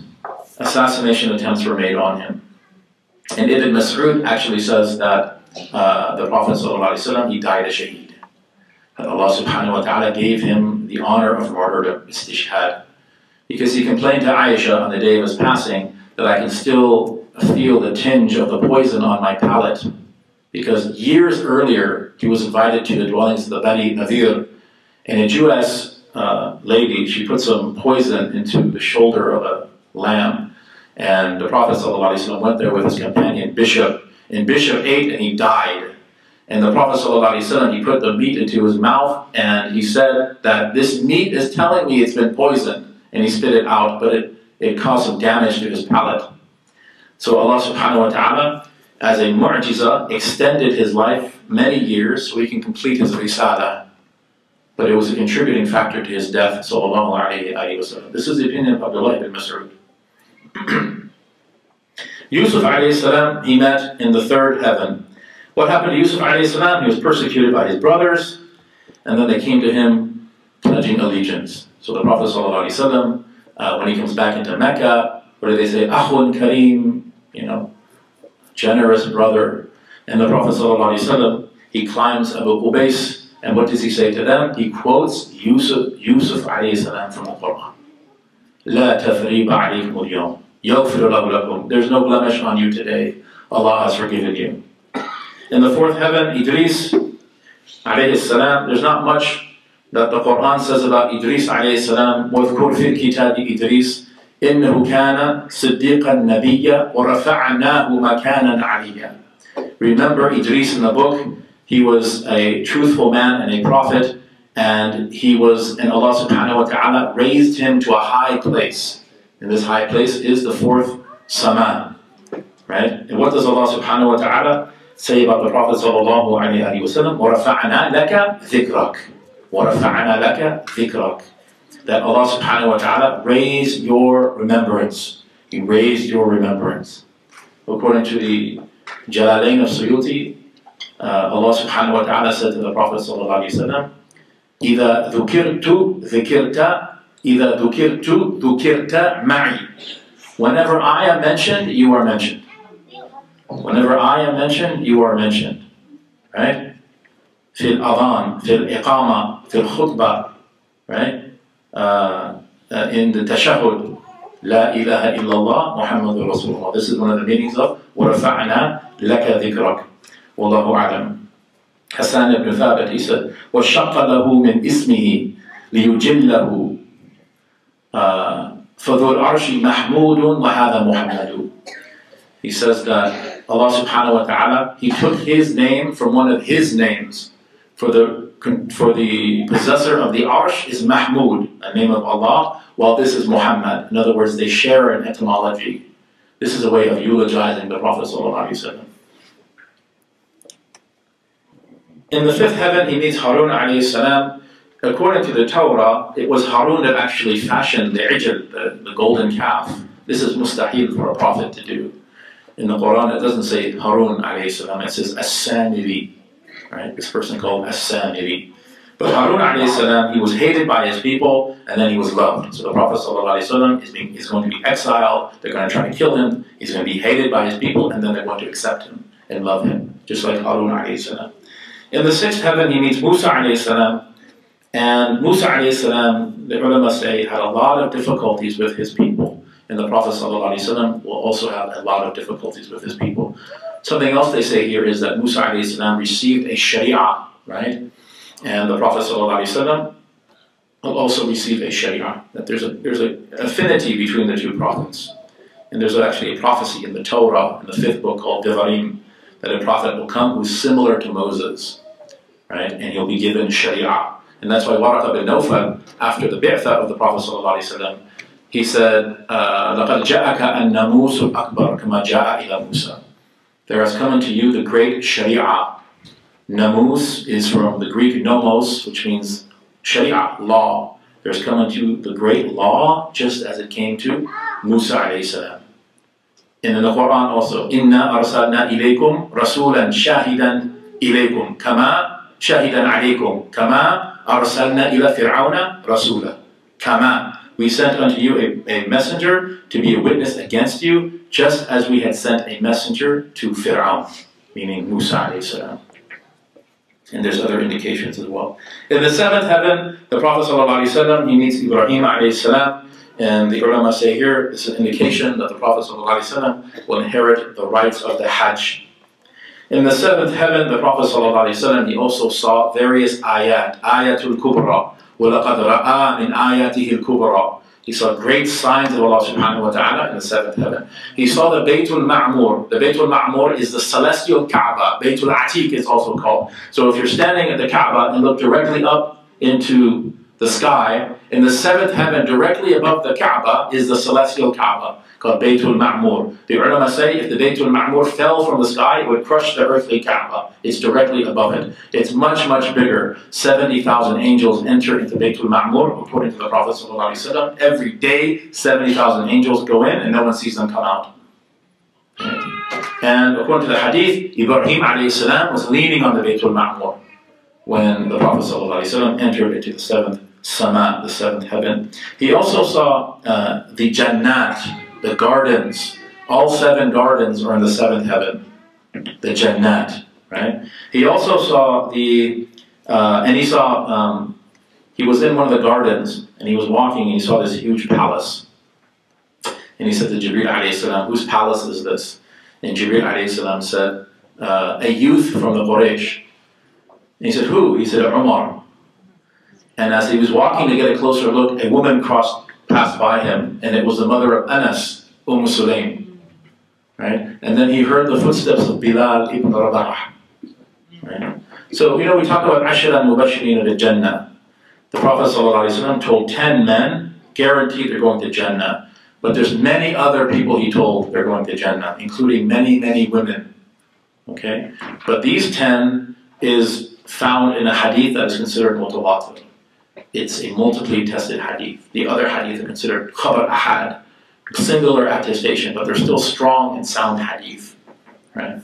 assassination attempts were made on him. And Ibn Mas'ud actually says that uh, the Prophet ﷺ, he died a shaheed. Allah subhanahu wa ta'ala gave him the honor of martyrdom, istishhad, because he complained to Aisha on the day of his passing that I can still feel the tinge of the poison on my palate, because years earlier he was invited to the dwellings of the Bani Nadir, and a Jewess uh, lady, she put some poison into the shoulder of a lamb, and the Prophet ﷺ went there with his companion Bishop, and Bishop ate and he died. And the Prophet ﷺ, he put the meat into his mouth, and he said that this meat is telling me it's been poisoned. And he spit it out, but it, it caused some damage to his palate. So Allah subhanahu wa ta'ala, as a mu'jiza, extended his life many years so he can complete his risala. But it was a contributing factor to his death, sallallahu alayhi wa sallam. This is the opinion of Abdullah ibn Mas'ud. Yusuf alayhi salam, he met in the third heaven. What happened to Yusuf alayhi salam? He was persecuted by his brothers, and then they came to him pledging allegiance. So the Prophet sallallahu alayhi wa sallam, uh, when he comes back into Mecca, what do they say? Akhun Kareem, you know, generous brother. And the Prophet sallallahu alayhi wa sallam, he climbs Abu Qubais And what does he say to them? He quotes Yusuf, Yusuf alayhi salam from Al-Qur'an. La tafriba alaykum al-yawm. Yaghfiru Allahu lakum. There's no blemish on you today. Allah has forgiven you. In the fourth heaven, Idris alayhi salam, there's not much that the Qur'an says about Idris alayhi salam. وَذْكُرْ فِي الْكِتَابِ إِدْرِيسِ إِنَّهُ كَانَ صِدِّيقًا نَبِيًّا وَرَفَعْنَاهُ مَكَانًا عَلِيًّا. Remember Idris in the book. He was a truthful man and a prophet, and he was, and Allah subhanahu wa ta'ala raised him to a high place. And this high place is the fourth sama. Right? And what does Allah subhanahu wa ta'ala say about the Prophet sallallahu alayhi wa sallam? وَرَفَعْنَا لَكَ ذِكْرَكَ. وَرَفَعْنَا لَكَ ذِكْرَكَ. That Allah subhanahu wa ta'ala raised your remembrance. He raised your remembrance. According to the Jalalayn of Suyuti, Uh, Allah subhanahu wa ta'ala said to the Prophet sallallahu alayhi wa sallam, إِذَا ذُكِرْتُ ذُكِرْتَ إِذَا ذُكِرْتُ ذُكِرْتَ مَعِي. Whenever I am mentioned, you are mentioned. Whenever I am mentioned, you are mentioned. Right? فِي الْأَذَان فِي الْإِقَامَةِ فِي الْخُطْبَةِ. Right? Uh, in the tashahud, لَا إِلَهَ إِلَّا اللَّهُ مُحَمَّدٌ رَسُولُ اللَّهِ. This is one of the meanings of وَرَفَعْنَا لَكَ ذِكْرَكَ. Wallahu a'lam. Hassan ibn Thabit, he said, وَشَقَّ لَهُ مِنْ إِسْمِهِ لِيُجِلَّهُ فَذُو الْعَرْشِ مَحْمُودٌ وَهَذَا مُحَمَّدٌ. He says that Allah subhanahu wa ta'ala, he took his name from one of his names. For the, for the possessor of the Arsh is Mahmud, a name of Allah, while this is Muhammad. In other words, they share an etymology. This is a way of eulogizing the Prophet sallallahu alayhi wa sallam. In the fifth heaven, he meets Harun alayhi salam. According to the Torah, it was Harun that actually fashioned the ijl, the, the golden calf. This is mustahil for a prophet to do. In the Quran, it doesn't say Harun alayhi salam, it says As-Samiri. Right? This person called As-Samiri. But Harun alayhi salam, he was hated by his people, and then he was loved. So the Prophet sallallahu alayhi wasallam is, being, is going to be exiled, they're going to try to kill him, he's going to be hated by his people, and then they're going to accept him and love him, just like Harun alayhi salam. In the sixth heaven, he meets Musa alayhi salam, and Musa alayhi salam, the ulama say, had a lot of difficulties with his people, and the Prophet sallallahu alayhi salam will also have a lot of difficulties with his people. Something else they say here is that Musa alayhi salam received a sharia, right? And the Prophet sallallahu alayhi salam will also receive a sharia, that there's a there's an affinity between the two prophets. And there's actually a prophecy in the Torah, in the fifth book called Devarim, that a prophet will come who's similar to Moses. Right? And he'll be given Sharia. And that's why Waraqah bin Nawfal, after the bi'tha of the Prophet sallallahu alayhi wa sallam, he said, لَقَدْ جَاءَكَ النَّامُوسُ الْأَكْبَرُ كَمَا جَاءَ إِلَى مُوسَى. There has come unto you the great Sharia. Namus is from the Greek nomos, which means Sharia, law. There has come unto the great law, just as it came to Musa alayhi salam. And in the Quran also, إِنَّا أَرْسَلْنَا إِلَيْكُمْ رَسُولًا شَاهِدًا إِلَيْكُمْ كَمَا Shahidan alaykum, kama arsalna ila fir'auna rasula. Kama, we sent unto you a, a messenger to be a witness against you, just as we had sent a messenger to Fir'aun, meaning Musa alayhi salam. And there's other indications as well. In the seventh heaven, the Prophet sallallahu alayhi wa sallam, he meets Ibrahim alayhi salam, and the ulama say here, it's an indication that the Prophet sallallahu alayhi wa sallam will inherit the rights of the Hajj. In the seventh heaven, the Prophet ﷺ, he also saw various ayat, ayatul kubra, وَلَقَدْ رَآ مِنْ آيَاتِهِ الْكُبْرَى. He saw great signs of Allah subhanahu wa ta'ala in the seventh heaven. He saw the Baytul Ma'mur. The Baytul Ma'mur is the celestial Kaaba. Baytul Atiq is also called. So if you're standing at the Kaaba and look directly up into the sky, in the seventh heaven, directly above the Kaaba, is the celestial Kaaba, called Baytul Ma'mur. The ulama say if the Baytul Ma'mur fell from the sky, it would crush the earthly Kaaba. It's directly above it. It's much, much bigger. seventy thousand angels enter into Baytul Ma'mur, according to the Prophet sallallahu alaihi wasallam. Every day, seventy thousand angels go in and no one sees them come out. And according to the hadith, Ibrahim alayhi salam was leaning on the Baytul Ma'mur when the Prophet sallallahu alaihi wasallam entered into the seventh sama, the seventh heaven. He also saw uh, the Jannat, the gardens. All seven gardens are in the seventh heaven, the Jannat, right? He also saw the Uh, and he saw, um, he was in one of the gardens, and he was walking, and he saw this huge palace. And he said to Jibreel alayhi salam, whose palace is this? And Jibreel alayhi salam said, uh, a youth from the Quraysh. And he said, who? He said, Umar. And as he was walking to get a closer look, a woman crossed, passed by him, and it was the mother of Anas, Umm Sulaym. Right? And then he heard the footsteps of Bilal ibn Rabah. Right? So, you know, we talk about Ashara al-Mubashirin of Jannah. The Prophet ﷺ told ten men, guaranteed they're going to Jannah. But there's many other people he told they're going to Jannah, including many, many women. Okay? But these ten is found in a hadith that is considered mutawatir. It's a multiply tested hadith. The other hadith are considered khabar ahad, singular attestation, but they're still strong and sound hadith. Right?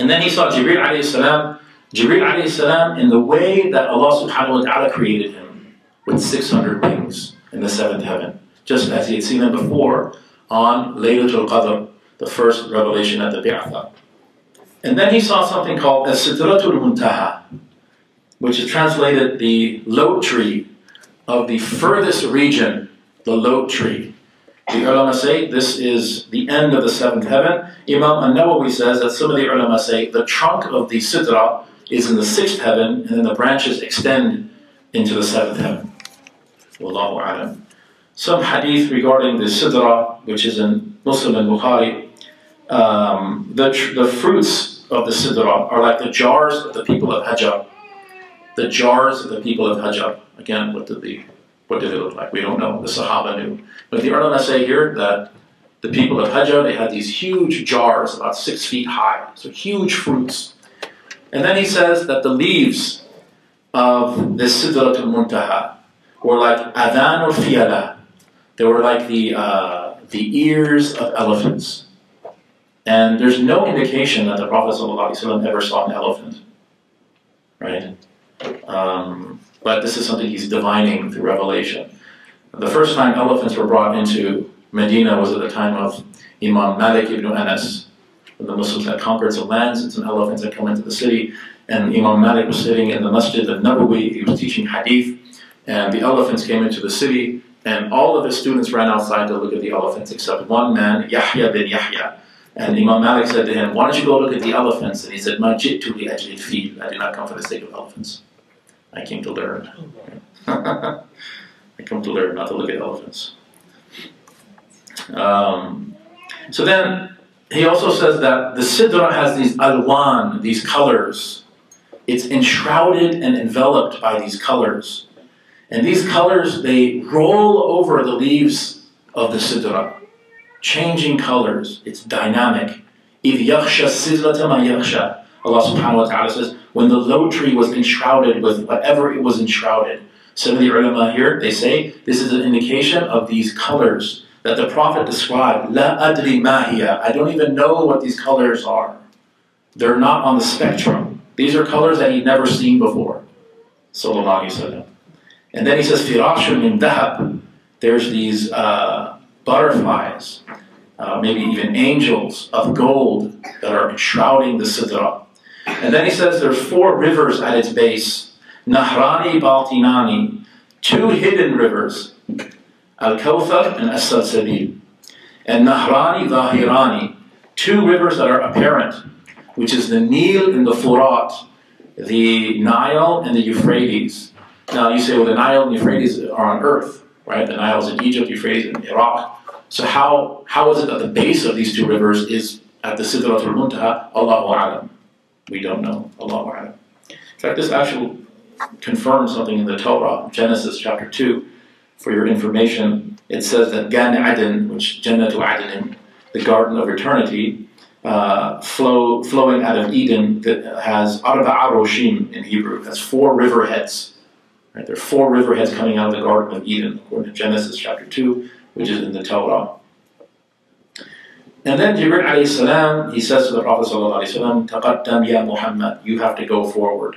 And then he saw Jibreel alayhi salam. Jibreel alayhi salam, in the way that Allah subhanahu wa ta'ala created him, with six hundred wings in the seventh heaven, just as he had seen him before on Laylatul Qadr, the first revelation at the Bi'atha. And then he saw something called As-Sidratul Muntaha, which is translated the lote tree of the furthest region, the lote tree. The ulama say this is the end of the seventh heaven. Imam An-Nawawi says that some of the ulama say the trunk of the sidra is in the sixth heaven, and then the branches extend into the seventh heaven. Wallahu alam. Some hadith regarding the sidra, which is in Muslim and Bukhari, um, the, the fruits of the sidra are like the jars of the people of Hajar. The jars of the people of Hajar. Again, what did the What did it look like? We don't know. The Sahaba knew. But the ulama say here that the people of Hajar, they had these huge jars about six feet high. So huge fruits. And then he says that the leaves of the Sidratul Muntaha were like adhan or fiyala. They were like the, uh, the ears of elephants. And there's no indication that the Prophet ﷺ ever saw an elephant. Right? Um, but this is something he's divining through revelation. The first time elephants were brought into Medina was at the time of Imam Malik ibn Anas. The Muslims had conquered some lands and some elephants had come into the city. And Imam Malik was sitting in the Masjid al-Nabawi. He was teaching hadith. And the elephants came into the city. And all of his students ran outside to look at the elephants except one man, Yahya bin Yahya. And Imam Malik said to him, why don't you go look at the elephants? And he said, Ma jitu li ajli al-fil. I did not come for the sake of elephants. I came to learn. I come to learn, not to look at elephants. Um, so then, he also says that the sidra has these alwan, these colors. It's enshrouded and enveloped by these colors. And these colors, they roll over the leaves of the sidra, changing colors. It's dynamic. إِذْ يَخْشَى السِّدْرَةَ مَا يَخْشَى. Allah subhanahu wa ta'ala says, when the lote tree was enshrouded with whatever it was enshrouded. Some of the ulama here, they say, this is an indication of these colors that the Prophet described. La adri mahiya. I don't even know what these colors are. They're not on the spectrum. These are colors that he'd never seen before. Sallallahu alayhi wa sallam. And then he says, firashun min dahab. There's these uh, butterflies, uh, maybe even angels of gold that are enshrouding the sidra. And then he says there's four rivers at its base. Nahrani Baltinani, two hidden rivers, Al-Kawthar and As-Salsabil. And Nahrani Zahirani, two rivers that are apparent, which is the Nile and the Furat, the Nile and the Euphrates. Now you say, well, the Nile and Euphrates are on earth, right? The Nile is in Egypt, Euphrates in Iraq. So how, how is it that the base of these two rivers is at the Sidratul Muntaha? Allahu A'lam. We don't know. Allahu A'lam. In fact, this actually confirms something in the Torah, Genesis chapter two, for your information. It says that Gan Adin, which Jannatu Adin, the Garden of Eternity, uh, flow, flowing out of Eden, that has Arba'a Roshim in Hebrew. That's four riverheads. Right? There are four riverheads coming out of the Garden of Eden, according to Genesis chapter two, which is in the Torah. And then Jibreel alayhi salam, he says to the Prophet sallallahu alayhi wa sallam, taqaddam ya Muhammad, you have to go forward.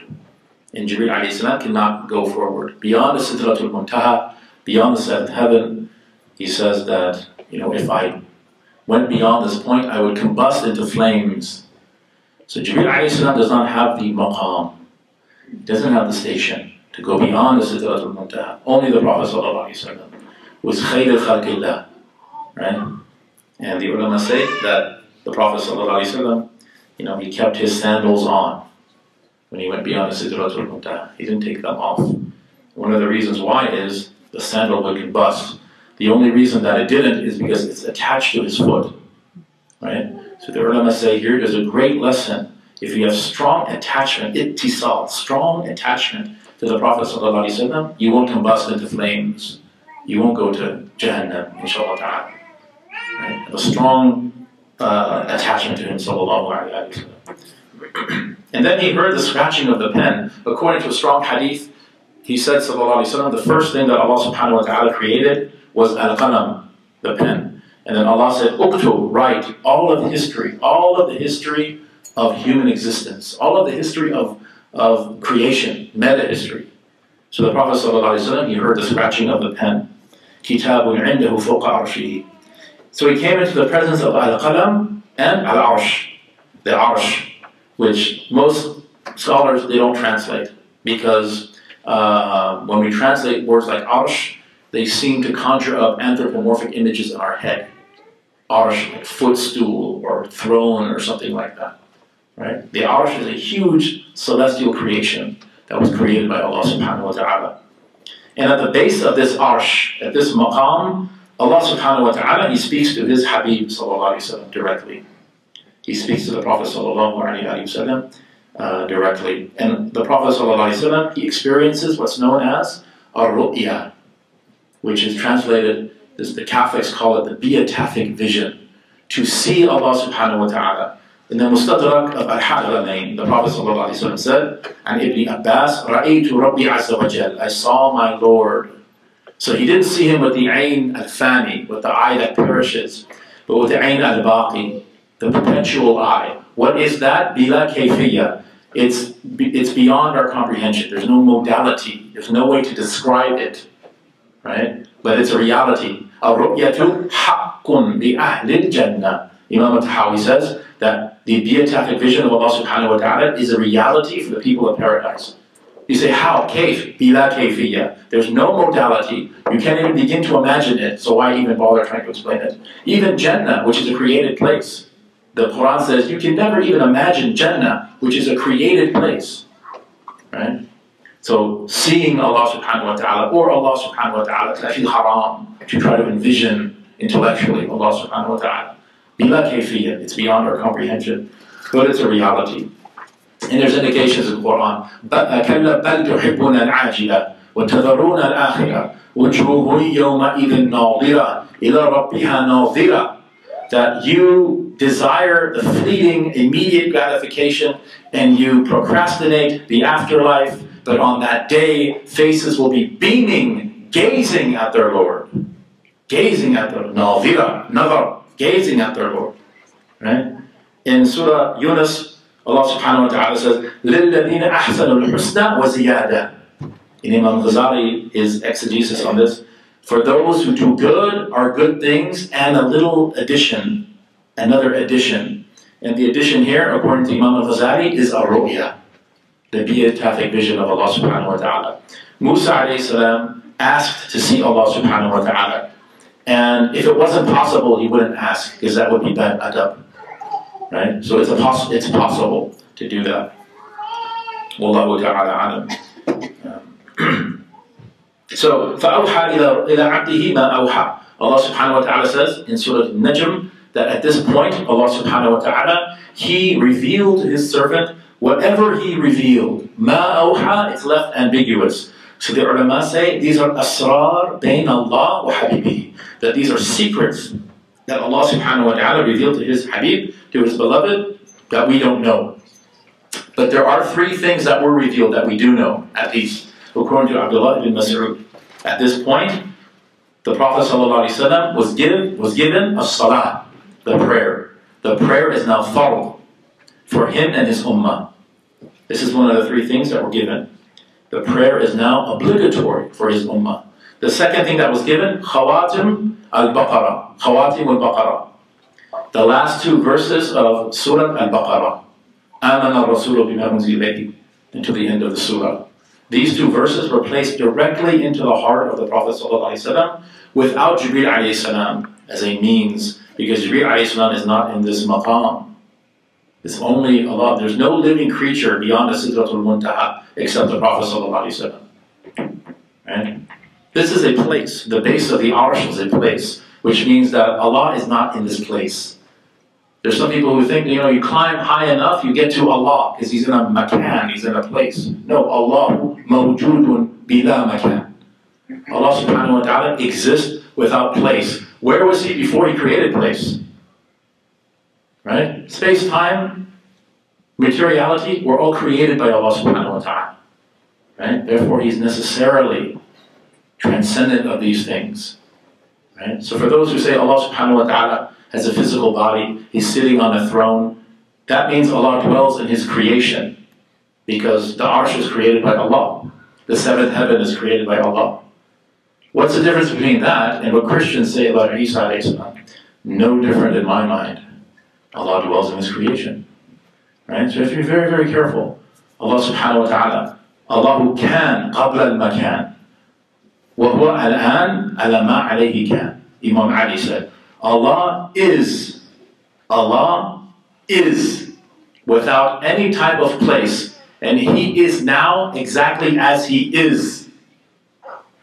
And Jibreel alayhi salam cannot go forward. Beyond the Sidratul Muntaha, beyond the seventh heaven, he says that, you know, if I went beyond this point, I would combust into flames. So Jibreel alayhi salam does not have the maqam. doesn't have the station to go beyond the Sidratul Muntaha. Only the Prophet ﷺ was Khayrul Khalqillah, right? And the ulama say that the Prophet ﷺ, you know, he kept his sandals on when he went beyond the Sidratul Muntaha. He didn't take them off. One of the reasons why is the sandal would combust. The only reason that it didn't is because it's attached to his foot, right? So the ulama say here, there's a great lesson. If you have strong attachment, ittisal, strong attachment to the Prophet ﷺ, you won't combust into flames. You won't go to Jahannam, inshallah ta'ala. Right? A strong uh, attachment to him, sallallahu alayhi wa sallam. And then he heard the scratching of the pen. According to a strong hadith, he said, sallallahu alayhi wa sallam, the first thing that Allah subhanahu wa ta'ala created was al-qalam, the pen. And then Allah said, uktub, write all of history, all of the history of human existence, all of the history of, of creation, meta-history. So the Prophet ﷺ, he heard the scratching of the pen. Kitabun indahu fawqa arshihi. So he came into the presence of al-qalam and al-arsh, the arsh, which most scholars, they don't translate, because uh, when we translate words like arsh, they seem to conjure up anthropomorphic images in our head. Arsh, like footstool or throne or something like that. Right? The Arsh is a huge celestial creation that was created by Allah subhanahu wa ta'ala. And at the base of this Arsh, at this maqam, Allah subhanahu wa ta'ala, he speaks to his Habib sallallahu alayhi wa sallam directly. He speaks to the Prophet sallallahu alayhi wa sallam uh, directly. And the Prophet sallallahu alayhi wa sallam, he experiences what's known as ar-ru'ya, which is translated, this, the Catholics call it the beatific vision, to see Allah subhanahu wa ta'ala. In the Mustadrak of Al-Hadramayn, the Prophet ﷺ said, and Ibn Abbas, Ra'aytu Rabbi Azza wa Jal, I saw my Lord. So he didn't see him with the Ayn al-Fani, with the eye that perishes, but with the Ayn al-Baqi, the perpetual eye. What is that? Bila kayfiyya. It's, it's beyond our comprehension. There's no modality. There's no way to describe it, right? But it's a reality. Al-Ru'yatu haqqun bi ahlil jannah. Imam al-Tahawi says that the beatific vision of Allah subhanahu wa ta'ala is a reality for the people of paradise. You say, how? Kayf, bila kayfiyya. There's no modality. You can't even begin to imagine it, so why even bother trying to explain it? Even Jannah, which is a created place. The Quran says you can never even imagine Jannah, which is a created place. Right? So seeing Allah subhanahu wa ta'ala, or Allah subhanahu wa ta'ala, it's actually haram to try to envision intellectually Allah subhanahu wa ta'ala. Bila kayfiyya, it's beyond our comprehension, but it's a reality. And there's indications in the Quran. كَلَّا بَلْ تُحِبُّنَا الْعَاجِلَةِ وَتَذَرُونَ الْآخِرَةِ وَجُوهٌ يَوْمَئِذٍ نَاظِرَةٌ إِلَى رَبِّهَا نَاظِرَةٌ. That you desire the fleeting, immediate gratification, and you procrastinate the afterlife, but on that day, faces will be beaming, gazing at their Lord. Gazing at their Lord. نَاظِرَةٌ, نَظَرٌ. Gazing at their Lord, right? In Surah Yunus, Allah subhanahu wa ta'ala says, لِلَّذِينَ أَحْسَنُوا الْحُسْنَى وَزِيَادَةٌ. In Imam Ghazali, his exegesis on this, for those who do good are good things and a little addition, another addition. And the addition here, according to Imam Ghazali, is ar-ru'ya, the beatific vision of Allah subhanahu wa ta'ala. Musa alayhi salam asked to see Allah subhanahu wa ta'ala. And if it wasn't possible, he wouldn't ask, because that would be bad adab, right? So it's, a poss it's possible to do that. Wallahu ta'ala alam. So, فَأَوْحَى إِلَىٰ عَبْدِهِ مَا أَوْحَى. Allah subhanahu wa ta'ala says in Surah Najm that at this point, Allah subhanahu wa ta'ala, he revealed his servant whatever he revealed. مَا أَوْحَى, it's left ambiguous. So the ulama say, these are asrar bayn Allah wa habibihi. That these are secrets that Allah subhanahu wa ta'ala revealed to his habib, to his beloved, that we don't know. But there are three things that were revealed that we do know, at least, according to Abdullah ibn Mas'ud. At this point, the Prophet sallallahu alayhi wa sallam was given, was given as-salah, the prayer. The prayer is now fard for him and his ummah. This is one of the three things that were given. The prayer is now obligatory for his ummah. The second thing that was given, Khawatim al-Baqarah. Khawatim al-Baqarah. The last two verses of Surah al-Baqarah. Amana al-Rasulu bima unzila ilayhi. until the end of the surah. These two verses were placed directly into the heart of the Prophet ﷺ without Jibreel alayhi salam as a means, because Jibreel alayhi salam is not in this maqam. It's only Allah. There's no living creature beyond the Sidratul Muntaha except the Prophet ﷺ. Right? This is a place. The base of the Arsh is a place, which means that Allah is not in this place. There's some people who think, you know, you climb high enough, you get to Allah, because He's in a makan, He's in a place. No, Allah mawjoodun bila makan. Allah subhanahu wa ta'ala exists without place. Where was He before He created place? Right? Space, time, materiality were all created by Allah subhanahu wa ta'ala. Right? Therefore, He's necessarily transcendent of these things. Right? So for those who say Allah subhanahu wa ta'ala has a physical body, He's sitting on a throne, that means Allah dwells in His creation, because the Arsh is created by Allah. The seventh heaven is created by Allah. What's the difference between that and what Christians say about Isa alayhi salam? No different in my mind. Allah dwells in His creation. Right? So you have to be very, very careful. Allah subhanahu wa ta'ala, Allah who can, qabla al-makan. وَهُوَ الْآنَ عَلَى مَا عَلَيْهِ كَانَ. Imam Ali said, Allah is, Allah is without any type of place, and He is now exactly as He is.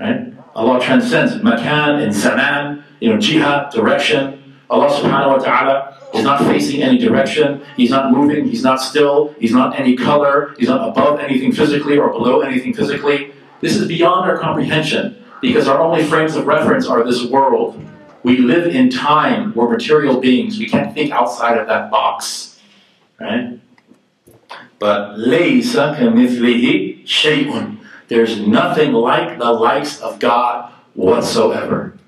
Right? Allah transcends makan and zaman, you know, jihad, direction. Allah subhanahu wa ta'ala is not facing any direction. He's not moving. He's not still. He's not any color. He's not above anything physically or below anything physically. This is beyond our comprehension, because our only frames of reference are this world. We live in time. We're material beings. We can't think outside of that box. Right? But لَيْسَ كَمِثْلِهِ شَيْءٌ. There's nothing like the likes of God whatsoever.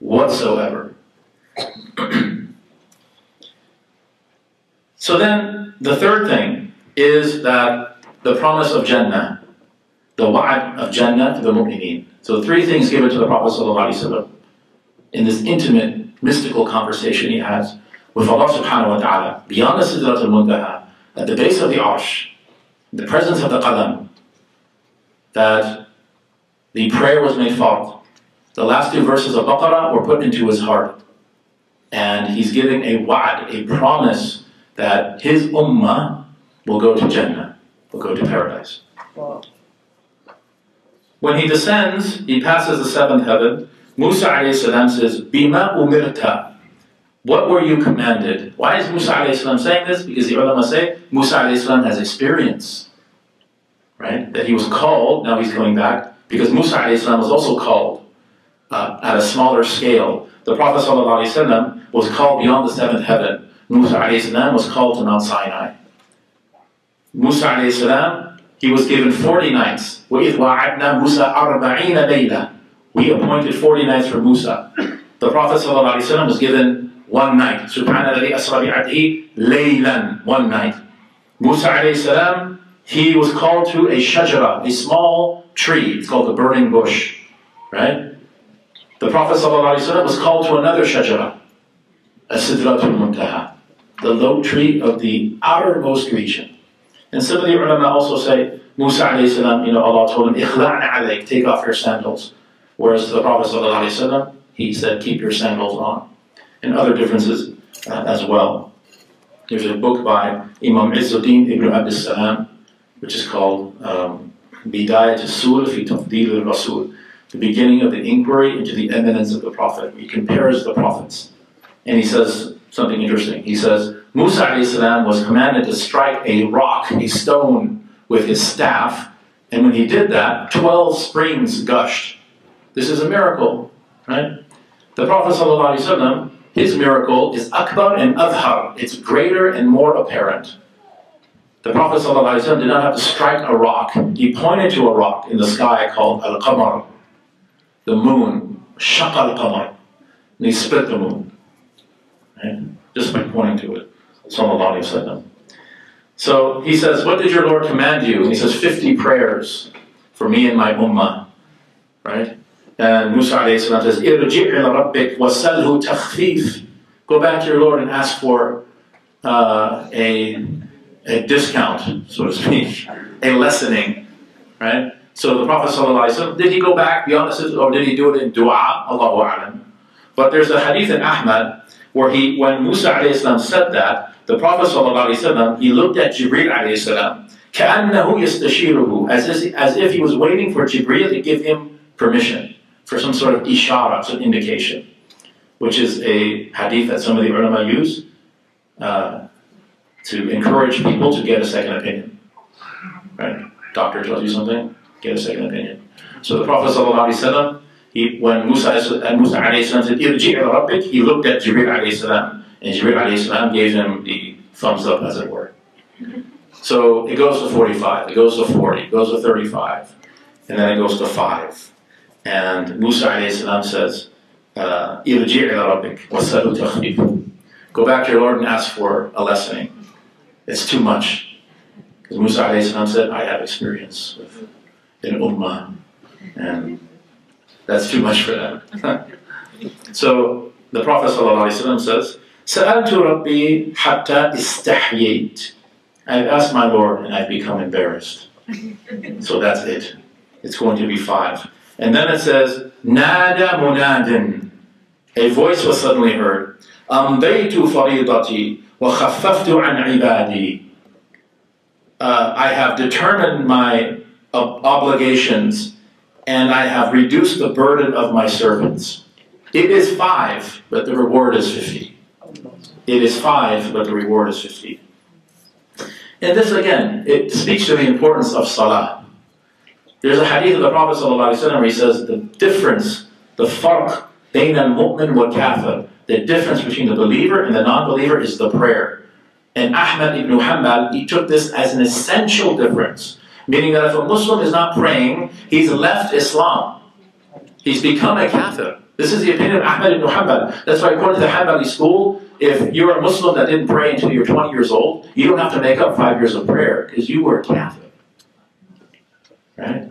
Whatsoever. So then, the third thing is that the promise of Jannah, the wa'ad of Jannah to the mu'mineen. So three things given to the Prophet ﷺ in this intimate, mystical conversation he has with Allah subhanahu wa ta'ala, beyond the Sidratul Muntaha, at the base of the Arsh, the presence of the Qalam, that the prayer was made fard. The last two verses of Baqarah were put into his heart. And he's giving a wa'ad, a promise that his ummah will go to Jannah, will go to paradise. Wow. When he descends, he passes the seventh heaven. Musa alayhi salam says, Bima umirta. What were you commanded? Why is Musa alayhi salam saying this? Because the ulama say Musa alayhi salam has experience. Right? That he was called, now he's going back, because Musa alayhi salam was also called uh, at a smaller scale. The Prophet sallallahu alayhi wasallam was called beyond the seventh heaven. Musa alayhi salam was called to Mount Sinai. Musa alayhi salam, he was given forty nights. وَإِذْ وَعَدْنَا مُوسَىٰ أَرْبَعِينَ لَيْلَةً. We appointed forty nights for Musa. The Prophet ﷺ was given one night. Subhana alladhi asra bi'abdihi laylan, one night. Musa ﷺ, he was called to a shajara, a small tree. It's called the burning bush. Right? The Prophet ﷺ was called to another shajara, a sidratul muntaha, the low tree of the outermost region. And some of the ulama also say, Musa alayhi salam, you know, Allah told him, Ikhla'na alayk, take off your sandals. Whereas the Prophet sallallahu alayhi wasallam, he said, keep your sandals on. And other differences uh, as well. There's a book by Imam Izzuddin ibn Abd as-Salam, which is called um, Bidayat as-Sul fi Tafdeel al-Rasul, the beginning of the inquiry into the eminence of the Prophet. He compares the Prophets. And he says something interesting. He says, Musa alayhi salam was commanded to strike a rock, a stone, with his staff. And when he did that, twelve springs gushed. This is a miracle, right? The Prophet sallallahu alayhi wasallam, his miracle is akbar and adhar. It's greater and more apparent. The Prophet sallallahu alayhi wasallam did not have to strike a rock. He pointed to a rock in the sky called al-qamar, the moon, shaq al-qamar. And he split the moon, right? Just by pointing to it. Sallallahu alayhi wa sallam. So he says, what did your Lord command you? And he says, fifty prayers for me and my ummah. Right? And Musa alayhi salam says, Irji' ila rabbik wa salhu takhfif. Go back to your Lord and ask for uh, a, a discount, so to speak. a lessening, right? So the Prophet ﷺ, did he go back beyond the Sittah, or did he do it in dua? Allahu a'lam. But there's a hadith in Ahmad where he, when Musa ﷺ said that, the Prophet ﷺ, he looked at Jibreel ﷺ, كَأَنَّهُ يَسْتَشِيرُهُ, as if, as if he was waiting for Jibreel to give him permission for some sort of ishara, some indication, which is a hadith that some of the ulama use uh, to encourage people to get a second opinion. Right? Doctor tells you something, get a second opinion. So the Prophet ﷺ, he, when Musa, and Musa alayhi salam said, Irji' ila rabbik, he looked at Jibreel alayhi salam, and Jibreel alayhi salam gave him the thumbs up, as it were. So it goes to forty-five, it goes to forty, it goes to thirty-five, and then it goes to five. And Musa alayhi salam says, Irji' ila rabbik, wasalu takhfif. Go back to your Lord and ask for a lessening. It's too much. Because Musa alayhi salam said, I have experience with an ummah, and that's too much for them. So the Prophet ﷺ says, Sa'altu Rabbi hatta istahyayt. I've asked my Lord and I've become embarrassed. So that's it. It's going to be five. And then it says, Nada munadin. A voice was suddenly heard. Amdaytu faridati wa khaffaftu an ibadi. I have determined my ob obligations and I have reduced the burden of my servants. It is five, but the reward is fifty. It is five, but the reward is fifty. And this, again, it speaks to the importance of salah. There's a hadith of the Prophet ﷺ where he says the difference, the farq, bayn al-mu'min wa kafir, the difference between the believer and the non-believer is the prayer. And Ahmad ibn Hanbal, he took this as an essential difference. Meaning that if a Muslim is not praying, he's left Islam. He's become a kafir. This is the opinion of Ahmad ibn Hanbal. That's why according to the Hanbali school, if you're a Muslim that didn't pray until you're twenty years old, you don't have to make up five years of prayer because you were a kafir. Right?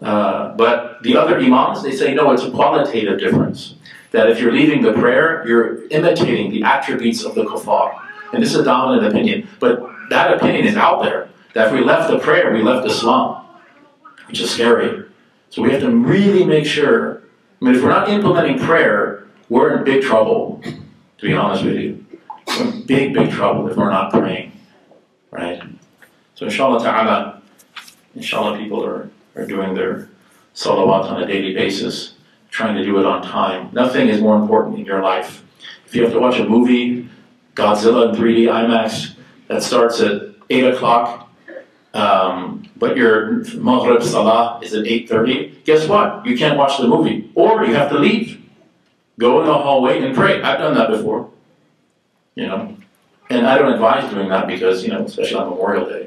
Uh, but the other imams, they say, no, it's a qualitative difference. That if you're leaving the prayer, you're imitating the attributes of the kuffar. And this is a dominant opinion. But that opinion is out there. That if we left the prayer, we left Islam, which is scary. So we have to really make sure, I mean, if we're not implementing prayer, we're in big trouble, to be honest with you. We're in big, big trouble if we're not praying, right? So inshallah ta'ala, inshallah people are, are doing their salawat on a daily basis, trying to do it on time. Nothing is more important in your life. If you have to watch a movie, Godzilla in three D IMAX, that starts at eight o'clock, Um, but your Maghrib Salah is at eight thirty, guess what? You can't watch the movie. Or you have to leave. Go in the hallway and pray. I've done that before. You know? And I don't advise doing that because, you know, especially on Memorial Day.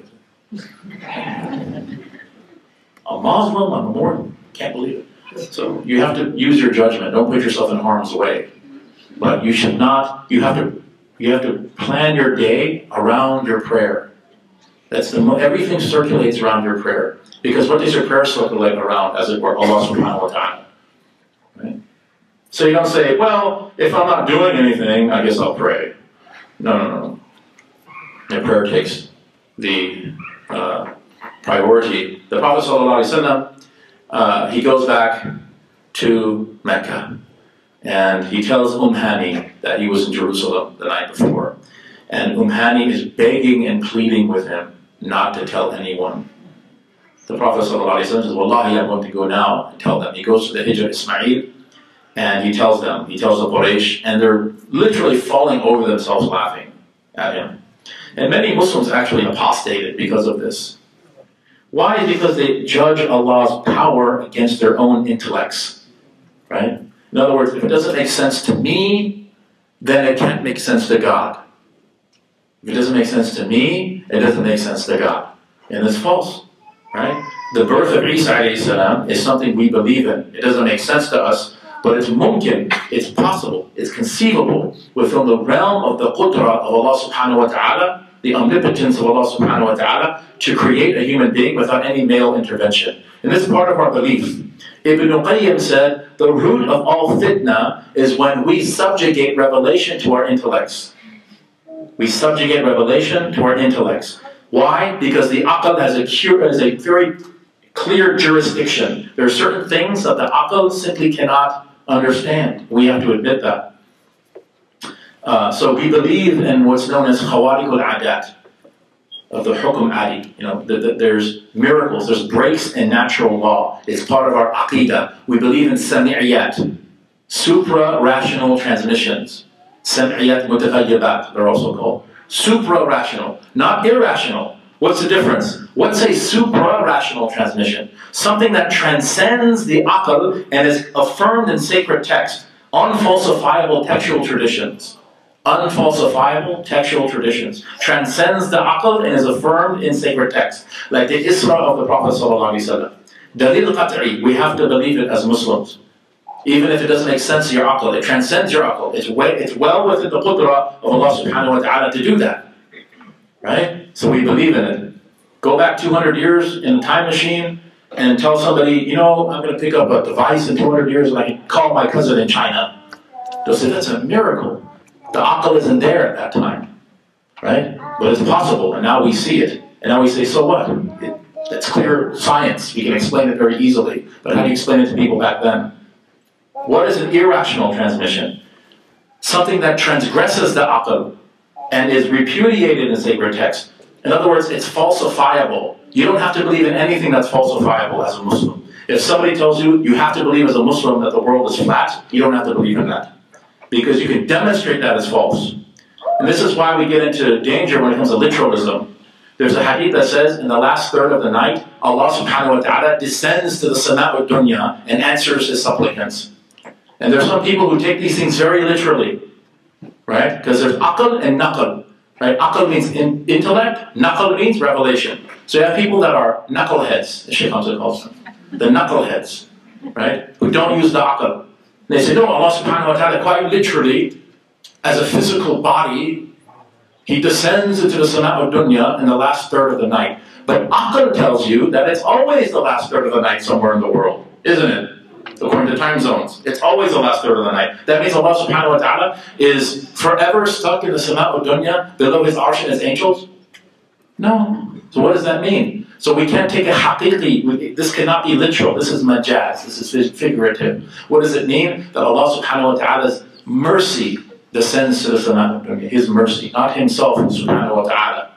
A Muslim on Memorial, can't believe it. So you have to use your judgment. Don't put yourself in harm's way. But you should not, you have to, you have to plan your day around your prayer. That's the mo everything circulates around your prayer. Because what does your prayer circulate around, as it were? Allah subhanahu wa ta'ala. Right? So you don't say, well, if I'm not doing anything, I guess I'll pray. No, no, no. Your prayer takes the uh, priority. The Prophet ﷺ, uh, he goes back to Mecca. And he tells Umm Hani that he was in Jerusalem the night before. And Umm Hani is begging and pleading with him not to tell anyone. The Prophet ﷺ says, Wallahi, I'm going to go now and tell them. He goes to the Hijr Ismail and he tells them, he tells the Quraysh, and they're literally falling over themselves laughing at him. And many Muslims actually apostated because of this. Why? Because they judge Allah's power against their own intellects. Right? In other words, if it doesn't make sense to me, then it can't make sense to God. If it doesn't make sense to me, it doesn't make sense to God. And it's false, right? The birth of Isa alayhi salam is something we believe in. It doesn't make sense to us, but it's mumkin, it's possible, it's conceivable within the realm of the qudrah of Allah subhanahu wa ta'ala, the omnipotence of Allah subhanahu wa ta'ala, to create a human being without any male intervention. And this is part of our belief. Ibn Qayyim said, the root of all fitna is when we subjugate revelation to our intellects. We subjugate revelation to our intellects. Why? Because the Aql has a, cure, has a very clear jurisdiction. There are certain things that the Aql simply cannot understand. We have to admit that. Uh, so we believe in what's known as khawariq al-adat, of the hukum adi. You know, the, the, there's miracles, there's breaks in natural law. It's part of our aqidah. We believe in sami'iyat, supra-rational transmissions. Sami'iyat mutaghayyibat, they're also called. Supra-rational, not irrational. What's the difference? What's a supra-rational transmission? Something that transcends the aql and is affirmed in sacred text. Unfalsifiable textual traditions. Unfalsifiable textual traditions. Transcends the aql and is affirmed in sacred texts. Like the Isra of the Prophet ﷺ. Dalil qat'i, we have to believe it as Muslims. Even if it doesn't make sense to your aql, it transcends your aql. It's, way, it's well within the qudrah of Allah subhanahu wa ta'ala to do that. Right? So we believe in it. Go back two hundred years in a time machine and tell somebody, you know, I'm going to pick up a device in two hundred years and I can call my cousin in China. They'll say, that's a miracle. The aql isn't there at that time. Right? But it's possible, and now we see it. And now we say, so what? It, it's clear science. We can explain it very easily. But how do you explain it to people back then? What is an irrational transmission? Something that transgresses the aql and is repudiated in sacred text. In other words, it's falsifiable. You don't have to believe in anything that's falsifiable as a Muslim. If somebody tells you, you have to believe as a Muslim that the world is flat, you don't have to believe in that. Because you can demonstrate that as false. And this is why we get into danger when it comes to literalism. There's a hadith that says, in the last third of the night, Allah subhanahu wa ta'ala descends to the sama'ud dunya and answers his supplicants. And there's some people who take these things very literally. Right? Because there's aql and naql. Right? Aql means in intellect, naql means revelation. So you have people that are knuckleheads, as Shaykh Hamza calls them. The knuckleheads, right? Who don't use the aql. And they say, no, Allah subhanahu wa ta'ala quite literally, as a physical body, He descends into the sama'ud dunya in the last third of the night. But aql tells you that it's always the last third of the night somewhere in the world, isn't it? According to time zones. It's always the last third of the night. That means Allah subhanahu wa ta'ala is forever stuck in the sama'ud dunya below His arsh and His angels? No. So what does that mean? So we can't take a haqiqi. This cannot be literal. This is majaz. This is figurative. What does it mean? That Allah subhanahu wa ta'ala's mercy descends to the sama'ud dunya. His mercy. Not Himself subhanahu wa ta'ala.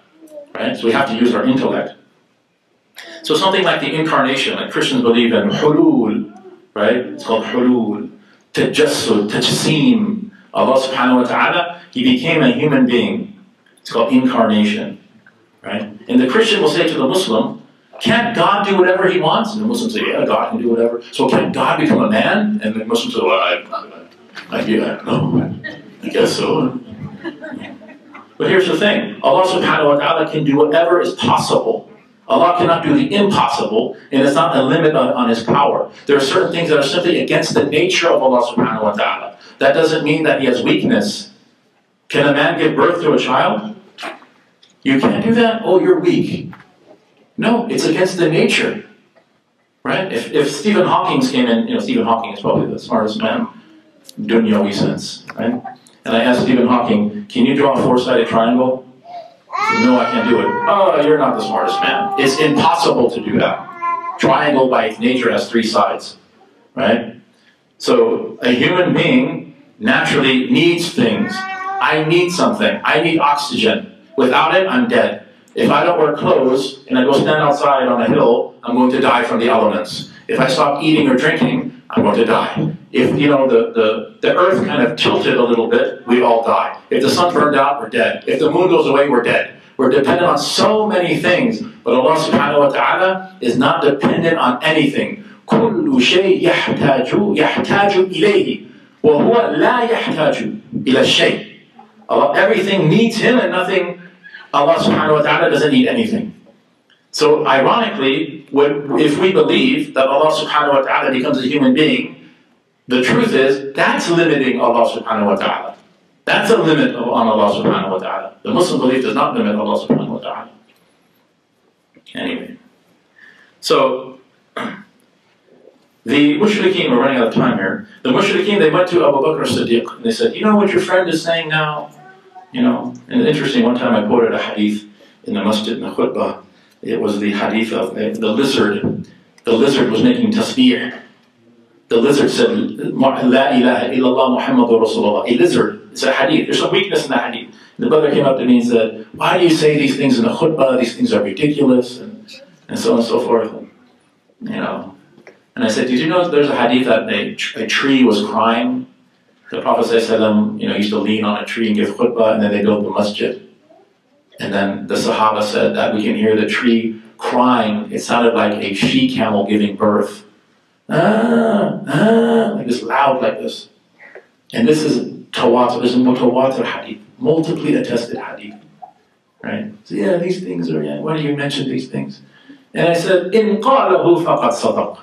Right? So we have to use our intellect. So something like the incarnation, like Christians believe in hulul. Right? It's called hulul, tajassud, tajseem. Allah subhanahu wa ta'ala, He became a human being. It's called incarnation. Right? And the Christian will say to the Muslim, can't God do whatever He wants? And the Muslims say, yeah, God can do whatever. So can God become a man? And the Muslims say, well, I, I, I, I don't know. I guess so. But here's the thing. Allah subhanahu wa ta'ala can do whatever is possible. Allah cannot do the impossible, and it's not a limit on, on His power. There are certain things that are simply against the nature of Allah subhanahu wa ta'ala. That doesn't mean that He has weakness. Can a man give birth to a child? You can't do that? Oh, you're weak. No, it's against the nature. Right? If, if Stephen Hawking came in, you know, Stephen Hawking is probably the smartest man, dunyawi sense, right? And I asked Stephen Hawking, can you draw a four-sided triangle? No, I can't do it. Oh, you're not the smartest man. It's impossible to do that. Triangle by its nature has three sides, right? So a human being naturally needs things. I need something. I need oxygen. Without it, I'm dead. If I don't wear clothes and I go stand outside on a hill, I'm going to die from the elements. If I stop eating or drinking, I'm going to die. If, you know, the, the, the earth kind of tilted a little bit, we all die. If the sun burned out, we're dead. If the moon goes away, we're dead. We're dependent on so many things. But Allah subhanahu wa ta'ala is not dependent on anything. كُلُّ شَيْءٍ يَحْتَاجُ يَحْتَاجُ إِلَيْهِ وَهُوَ لَا يَحْتَاجُ إِلَى الشَّيْءِ. Allah, everything needs Him and nothing, Allah subhanahu wa ta'ala doesn't need anything. So ironically, when, if we believe that Allah subhanahu wa ta'ala becomes a human being, the truth is, that's limiting Allah subhanahu wa ta'ala. That's a limit of, on Allah subhanahu wa ta'ala. The Muslim belief does not limit Allah subhanahu wa ta'ala. Anyway. So, the mushrikeen, we're running out of time here. The mushrikeen, they went to Abu Bakr as-Siddiq, and they said, you know what your friend is saying now? You know, and interesting, one time I quoted a hadith. in the masjid in the khutbah, it was the hadith of the, the lizard. The lizard was making tasbih. The lizard said, La ilaha illallah Muhammadur Rasulullah. A lizard. It's a hadith. There's some weakness in the hadith. And the brother came up to me and said, why do you say these things in the khutbah? These things are ridiculous, and, and so on and so forth. And, you know. And I said, did you know there's a hadith that a, a tree was crying? The Prophet ﷺ, you know, used to lean on a tree and give khutbah, and then they built the masjid. And then the Sahaba said that we can hear the tree crying. It sounded like a she-camel giving birth. Ah, ah, like this, loud like this. And this is tawatur, this is mutawatir hadith, multiply attested hadith. Right? So yeah, these things are, yeah, why do you mention these things? And I said, in qalahu faqad sadaq.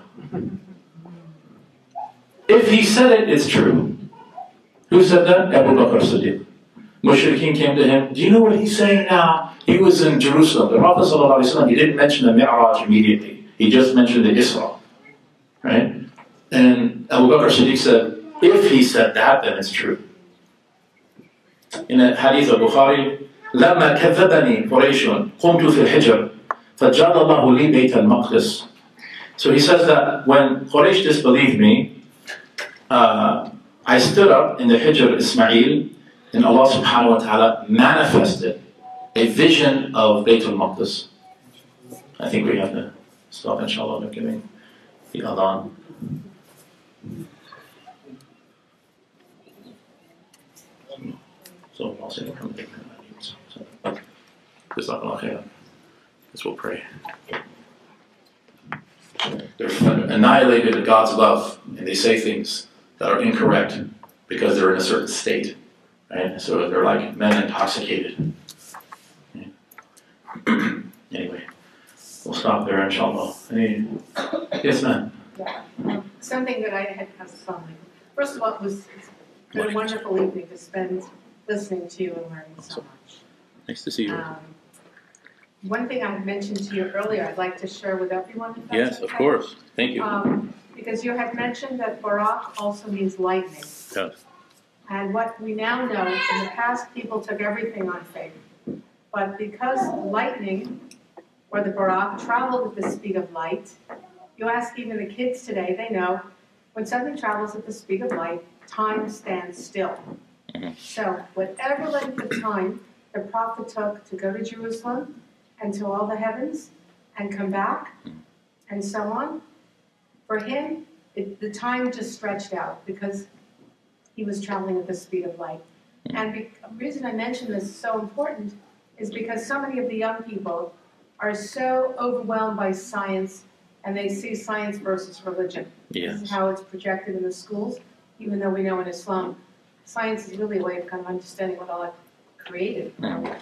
If he said it, it's true. Who said that? Abu Bakr Siddiq. Mushrikeen came to him. Do you know what he's saying now? He was in Jerusalem. The Prophet ﷺ, he didn't mention the Mi'raj immediately. He just mentioned the Isra. Right? And Abu Bakr Siddiq said, if he said that, then it's true. In a hadith of Bukhari, لَمَّا كَذَّبَنِي قُرَيْشٌ قُمْتُ فِي الْحِجْرِ فَجَعَلَ اللَّهُ لِي بَيْتَ الْمَقْدِسِ. So he says that when Quraysh disbelieved me, uh, I stood up in the Hijr Ismail, and Allah subhanahu wa ta'ala manifested a vision of Baytul Maqdis. I think we have to stop, inshallah, by giving the adhan. So I'll say, we'll pray. They've annihilated God's love, and they say things that are incorrect because they're in a certain state, right? So they're like men intoxicated. Yeah. Anyway, we'll stop there, inshallah. Any... Yes, ma'am? Yeah. Um, something that I had has the following. First of all, it was a wonderful evening to spend listening to you and learning so much. Nice to see you. Um, One thing I mentioned to you earlier, I'd like to share with everyone. Yes, okay. Of course. Thank you. Um, because you had mentioned that Barak also means lightning. Yes. And what we now know, in the past, people took everything on faith. But because lightning, or the Barak, traveled at the speed of light, you ask even the kids today, they know, when something travels at the speed of light, time stands still. Mm-hmm. So whatever length of time the Prophet took to go to Jerusalem, and to all the heavens, and come back, and so on. For him, it, the time just stretched out because he was traveling at the speed of light. And be, the reason I mention this is so important is because so many of the young people are so overwhelmed by science, and they see science versus religion. Yes. This is how it's projected in the schools, even though we know in Islam, science is really a way of kind of understanding what Allah created. Mm.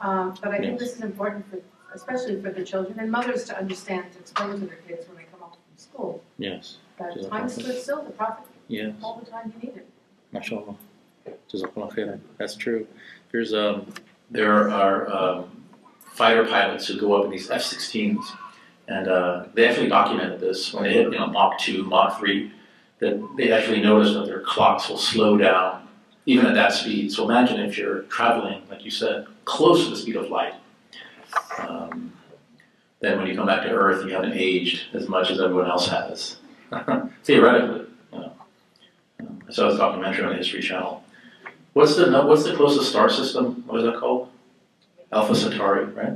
Um, but I think this is important, for, especially for the children and mothers to understand, to explain to their kids when they come home from school. Yes. That time stood still, the Prophet, yes, all the time you need it. MashaAllah. JazakAllah khairan. That's true. Here's, um, there are um, fighter pilots who go up in these F sixteens, and uh, they actually documented this. When they hit, you know, Mach two, Mach three, that they actually noticed that their clocks will slow down, even at that speed. So imagine if you're traveling, like you said, close to the speed of light. Um, then when you come back to Earth, you haven't aged as much as everyone else has. Theoretically, you know. Um, I saw this documentary on the History Channel. What's the, what's the closest star system? What is that called? Alpha Centauri, right?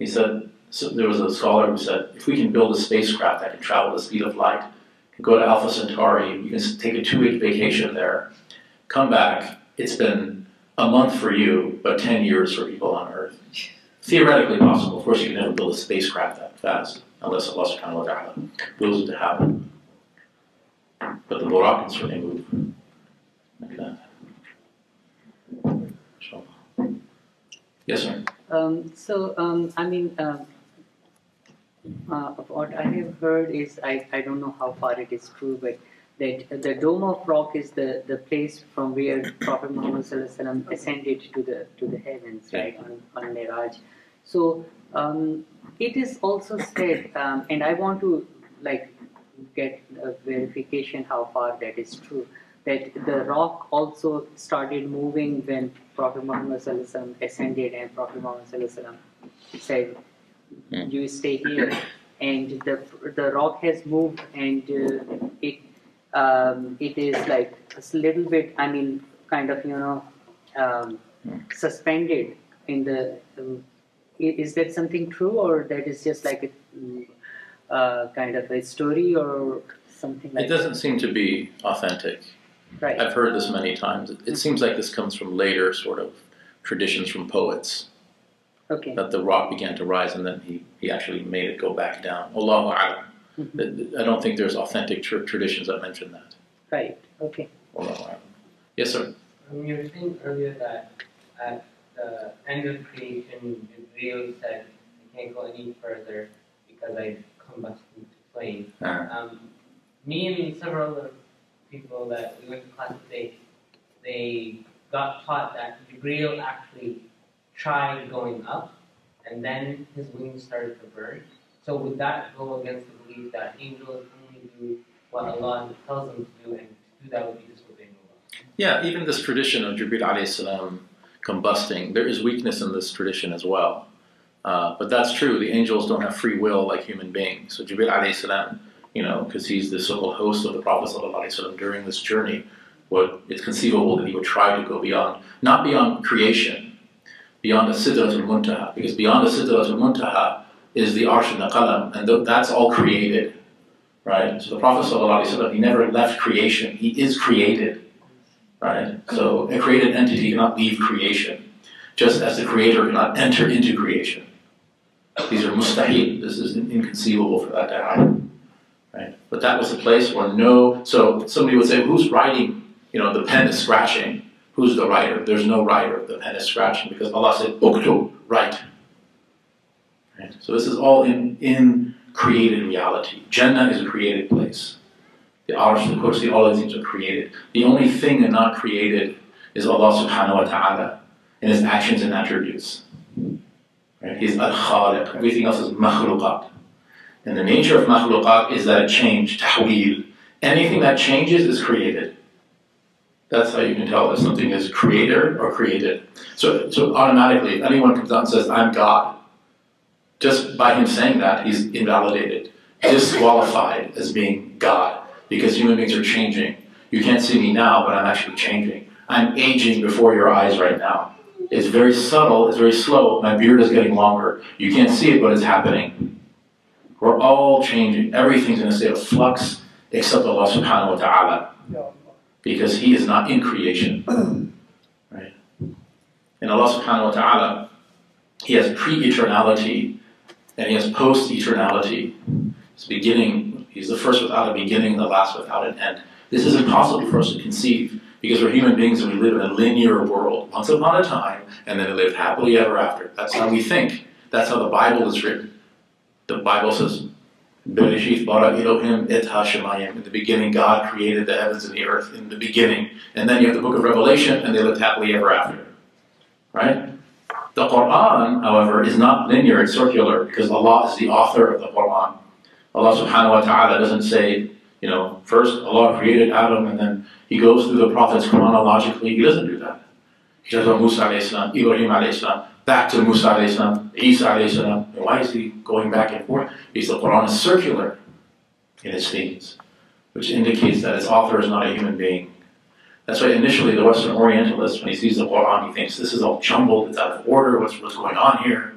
He said, so there was a scholar who said, if we can build a spacecraft that can travel the speed of light, go to Alpha Centauri, you can take a two-week vacation there, come back, it's been a month for you, but ten years for people on Earth. Theoretically possible. Of course, you can never build a spacecraft that fast, unless Allah subhanahu wa ta'ala wills it to happen. But the Barak can certainly move like that. Inshallah. Yes, sir? Um, so, um, I mean, uh, uh, what I have heard is, I, I don't know how far it is true, but that the Dome of Rock is the, the place from where Prophet Muhammad ascended to the to the heavens, right, on, on Miraj. So um, it is also said, um, and I want to like get a verification how far that is true, that the rock also started moving when Prophet Muhammad ascended, and Prophet Muhammad said, you stay here, and the, the rock has moved, and uh, it, um, it is like a little bit, I mean, kind of, you know, um, suspended in the, um, is that something true, or that is just like a uh, kind of a story or something like that? It doesn't that? seem to be authentic. Right. I've heard this many times. It, it mm-hmm. seems like this comes from later sort of traditions from poets. Okay. That the rock began to rise and then he, he actually made it go back down. Allahu A'lam. Mm-hmm. I don't think there's authentic tr traditions that mention that. Right. Okay. Allahu A'lam. Yes, sir? You were saying earlier that at the end of creation, Gabriel said, I can't go any further because I've combusted into flame. Ah. Um, me and several of people that we went to class today, they got taught that Gabriel actually tried going up, and then his wings started to burn. So would that go against the belief that angels only do what Allah tells them to do, and to do that would be disobeying Allah? Yeah, even this tradition of Jibreel alayhi salam combusting, there is weakness in this tradition as well. Uh, but that's true, the angels don't have free will like human beings. So Jibreel alayhi salam, you know, because he's the so-called host of the Prophet ﷺ during this journey, what, it's conceivable that he would try to go beyond, not beyond creation, beyond the Sidratul Muntaha, because beyond the Sidratul Muntaha is the Arsh al-Qalam, and th that's all created, right? So the Prophet ﷺ, he never left creation, he is created, right? So a created entity cannot leave creation, just as the Creator cannot enter into creation. These are mustahil, this is inconceivable for that to happen. Right. But that was the place where no, so somebody would say, who's writing? You know, the pen is scratching. Who's the writer? There's no writer. The pen is scratching because Allah said, Uktub, write. Right. So this is all in, in created reality. Jannah is a created place. The Arsh, the Kursi, all these things are created. The only thing that not created is Allah subhanahu wa ta'ala and His actions and attributes. Right. He's al-Khaliq. Everything else is makhluqat. And the nature of makhluqat is that it changed, tahweel. Anything that changes is created. That's how you can tell that something is creator or created. So, so automatically, if anyone comes out and says, I'm God, just by him saying that, he's invalidated, disqualified as being God, because human beings are changing. You can't see me now, but I'm actually changing. I'm aging before your eyes right now. It's very subtle, it's very slow. My beard is getting longer. You can't see it, but it's happening. We're all changing. Everything's in a state of flux except Allah subhanahu wa ta'ala. Because He is not in creation. Right? And Allah subhanahu wa ta'ala, He has pre-eternality and He has post-eternality. It's beginning. He's the first without a beginning, the last without an end. This is impossible for us to conceive because we're human beings and we live in a linear world. Once upon a time, and then it lived happily ever after. That's how we think. That's how the Bible is written. The Bible says, "Bereshith bara Elohim et hashemayim." In the beginning, God created the heavens and the earth. In the beginning, and then you have the Book of Revelation, and they lived happily ever after. Right? The Quran, however, is not linear; it's circular because Allah is the author of the Quran. Allah Subhanahu wa Taala doesn't say, you know, first Allah created Adam, and then He goes through the prophets chronologically. He doesn't do that. He says, "Musa alayhi salam, Ibrahim alayhi salam." Back to Musa alayhi salam, Isa alayhi salam. Why is he going back and forth? Because the Quran is circular in its themes, which indicates that its author is not a human being. That's why initially the Western Orientalist, when he sees the Quran, he thinks this is all jumbled, it's out of order, what's, what's going on here?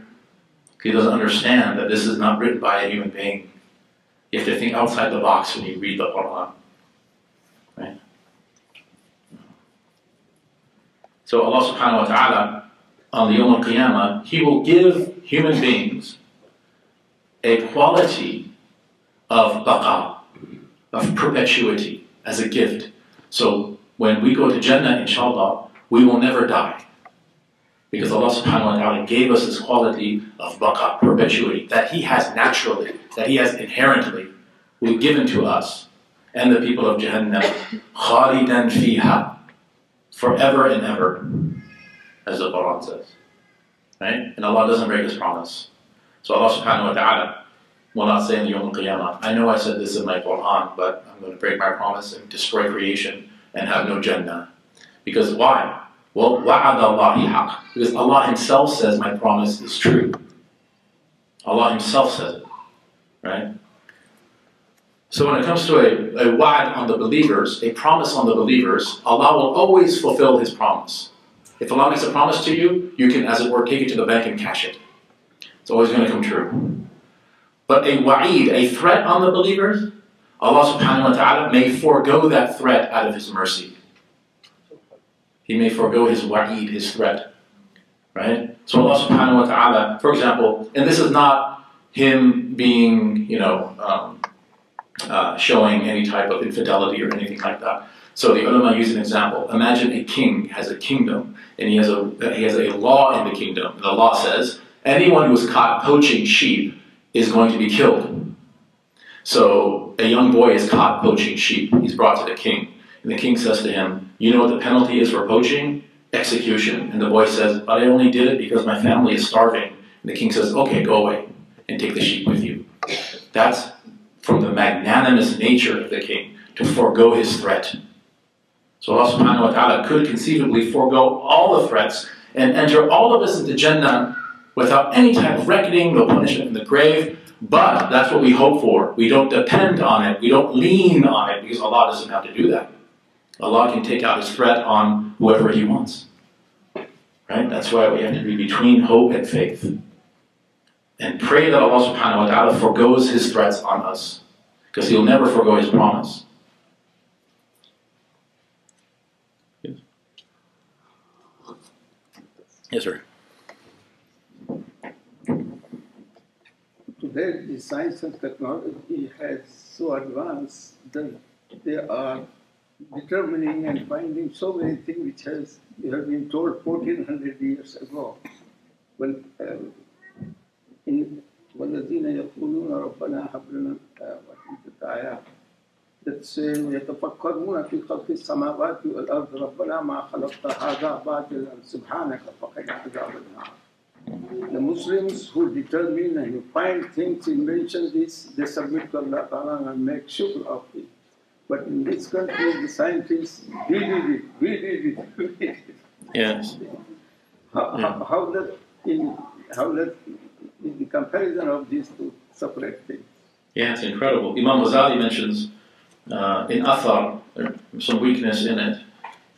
He doesn't understand that this is not written by a human being. You have to think outside the box when you read the Quran. Right? So Allah subhanahu wa ta'ala, on the Yawm al-Qiyamah, He will give human beings a quality of baqa, of perpetuity, as a gift. So when we go to Jannah, inshallah, we will never die. Because Allah subhanahu wa ta'ala gave us this quality of baqa, perpetuity, that He has naturally, that He has inherently, will given to us and the people of Jahannam, khalidan fiha, forever and ever, as the Quran says, right? And Allah doesn't break His promise. So Allah subhanahu wa ta'ala will not say in the Yawm al-Qiyamah, I know I said this in my Quran, but I'm going to break my promise and destroy creation and have no Jannah. Because why? Well, wa'adallahi haq. Because Allah Himself says, my promise is true. Allah Himself says it, right? So when it comes to a, a wa'ad on the believers, a promise on the believers, Allah will always fulfill His promise. If Allah makes a promise to you, you can, as it were, take it to the bank and cash it. It's always going to come true. But a wa'id, a threat on the believers, Allah subhanahu wa ta'ala may forego that threat out of His mercy. He may forego His wa'id, His threat, right? So Allah subhanahu wa ta'ala, for example, and this is not Him being, you know, um, uh, showing any type of infidelity or anything like that. So the ulama use an example. Imagine a king has a kingdom, and he has a, he has a law in the kingdom. The law says, anyone who is caught poaching sheep is going to be killed. So a young boy is caught poaching sheep. He's brought to the king. And the king says to him, you know what the penalty is for poaching? Execution. And the boy says, but I only did it because my family is starving. And the king says, okay, go away and take the sheep with you. That's from the magnanimous nature of the king, to forego his threat. So Allah subhanahu wa ta'ala could conceivably forego all the threats and enter all of us into Jannah without any type of reckoning, no punishment in the grave. But that's what we hope for. We don't depend on it. We don't lean on it, because Allah doesn't have to do that. Allah can take out His threat on whoever He wants. Right? That's why we have to be between hope and faith. And pray that Allah subhanahu wa ta'ala forgoes His threats on us, because He'll never forgo His promise. Yes, yes sir. Today, the science and technology has so advanced that they are determining and finding so many things which has you have been told fourteen hundred years ago. When uh, in Waladina Yakuluna Rabbana Hablana, what is the ayah that says, Yatafakkaruna fi khalqi samawati wal ard Rabbana ma khalaqta hadha batilan subhanaka faqina adhaban naar. The Muslims who determine and who find things, inventions, this, they submit to Allah Ta'ala and make shukr of it. But in this country, the scientists, we did it, we did it, we did it. Yes. How, yeah. how, how, that in, how that in the comparison of these two separate things? Yeah, it's incredible. Imam Ghazali mentions uh, in Athar, there's some weakness in it,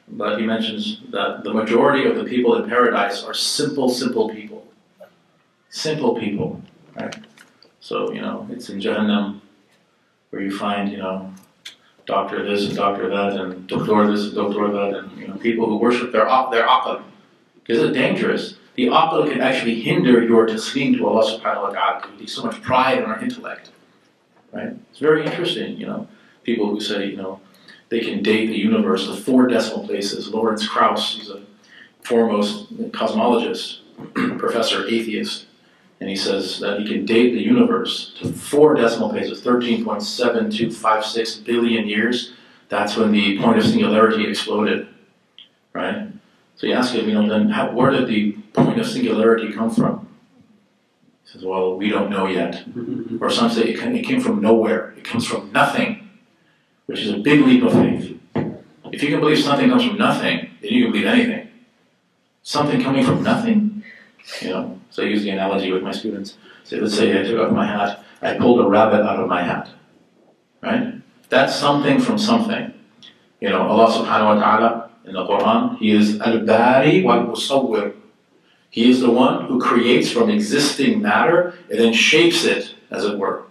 but he mentions that the majority of the people in paradise are simple, simple people. Simple people, right? So, you know, it's in Jahannam where you find, you know, doctor this and doctor that and doctor this and doctor that, and, you know, people who worship their, their aql. Because it's dangerous. The aql can actually hinder your taslim to Allah subhanahu wa ta'ala. We take so much pride in our intellect, right? It's very interesting, you know, people who say, you know, they can date the universe to four decimal places. Lawrence Krauss, he's a foremost cosmologist, professor, atheist, and he says that he can date the universe to four decimal places, thirteen point seven two five six billion years. That's when the point of singularity exploded, right? So you ask him, you know, then how, where did the point of singularity come from? He says, well, we don't know yet. Or some say it came from nowhere. It comes from nothing, which is a big leap of faith. If you can believe something comes from nothing, then you can believe anything. Something coming from nothing, you know. So I use the analogy with my students. So let's say I took off my hat, I pulled a rabbit out of my hat, right? That's something from something. You know, Allah subhanahu wa ta'ala in the Quran, He is al-bari wal-musawwir. He is the one who creates from existing matter and then shapes it, as it were.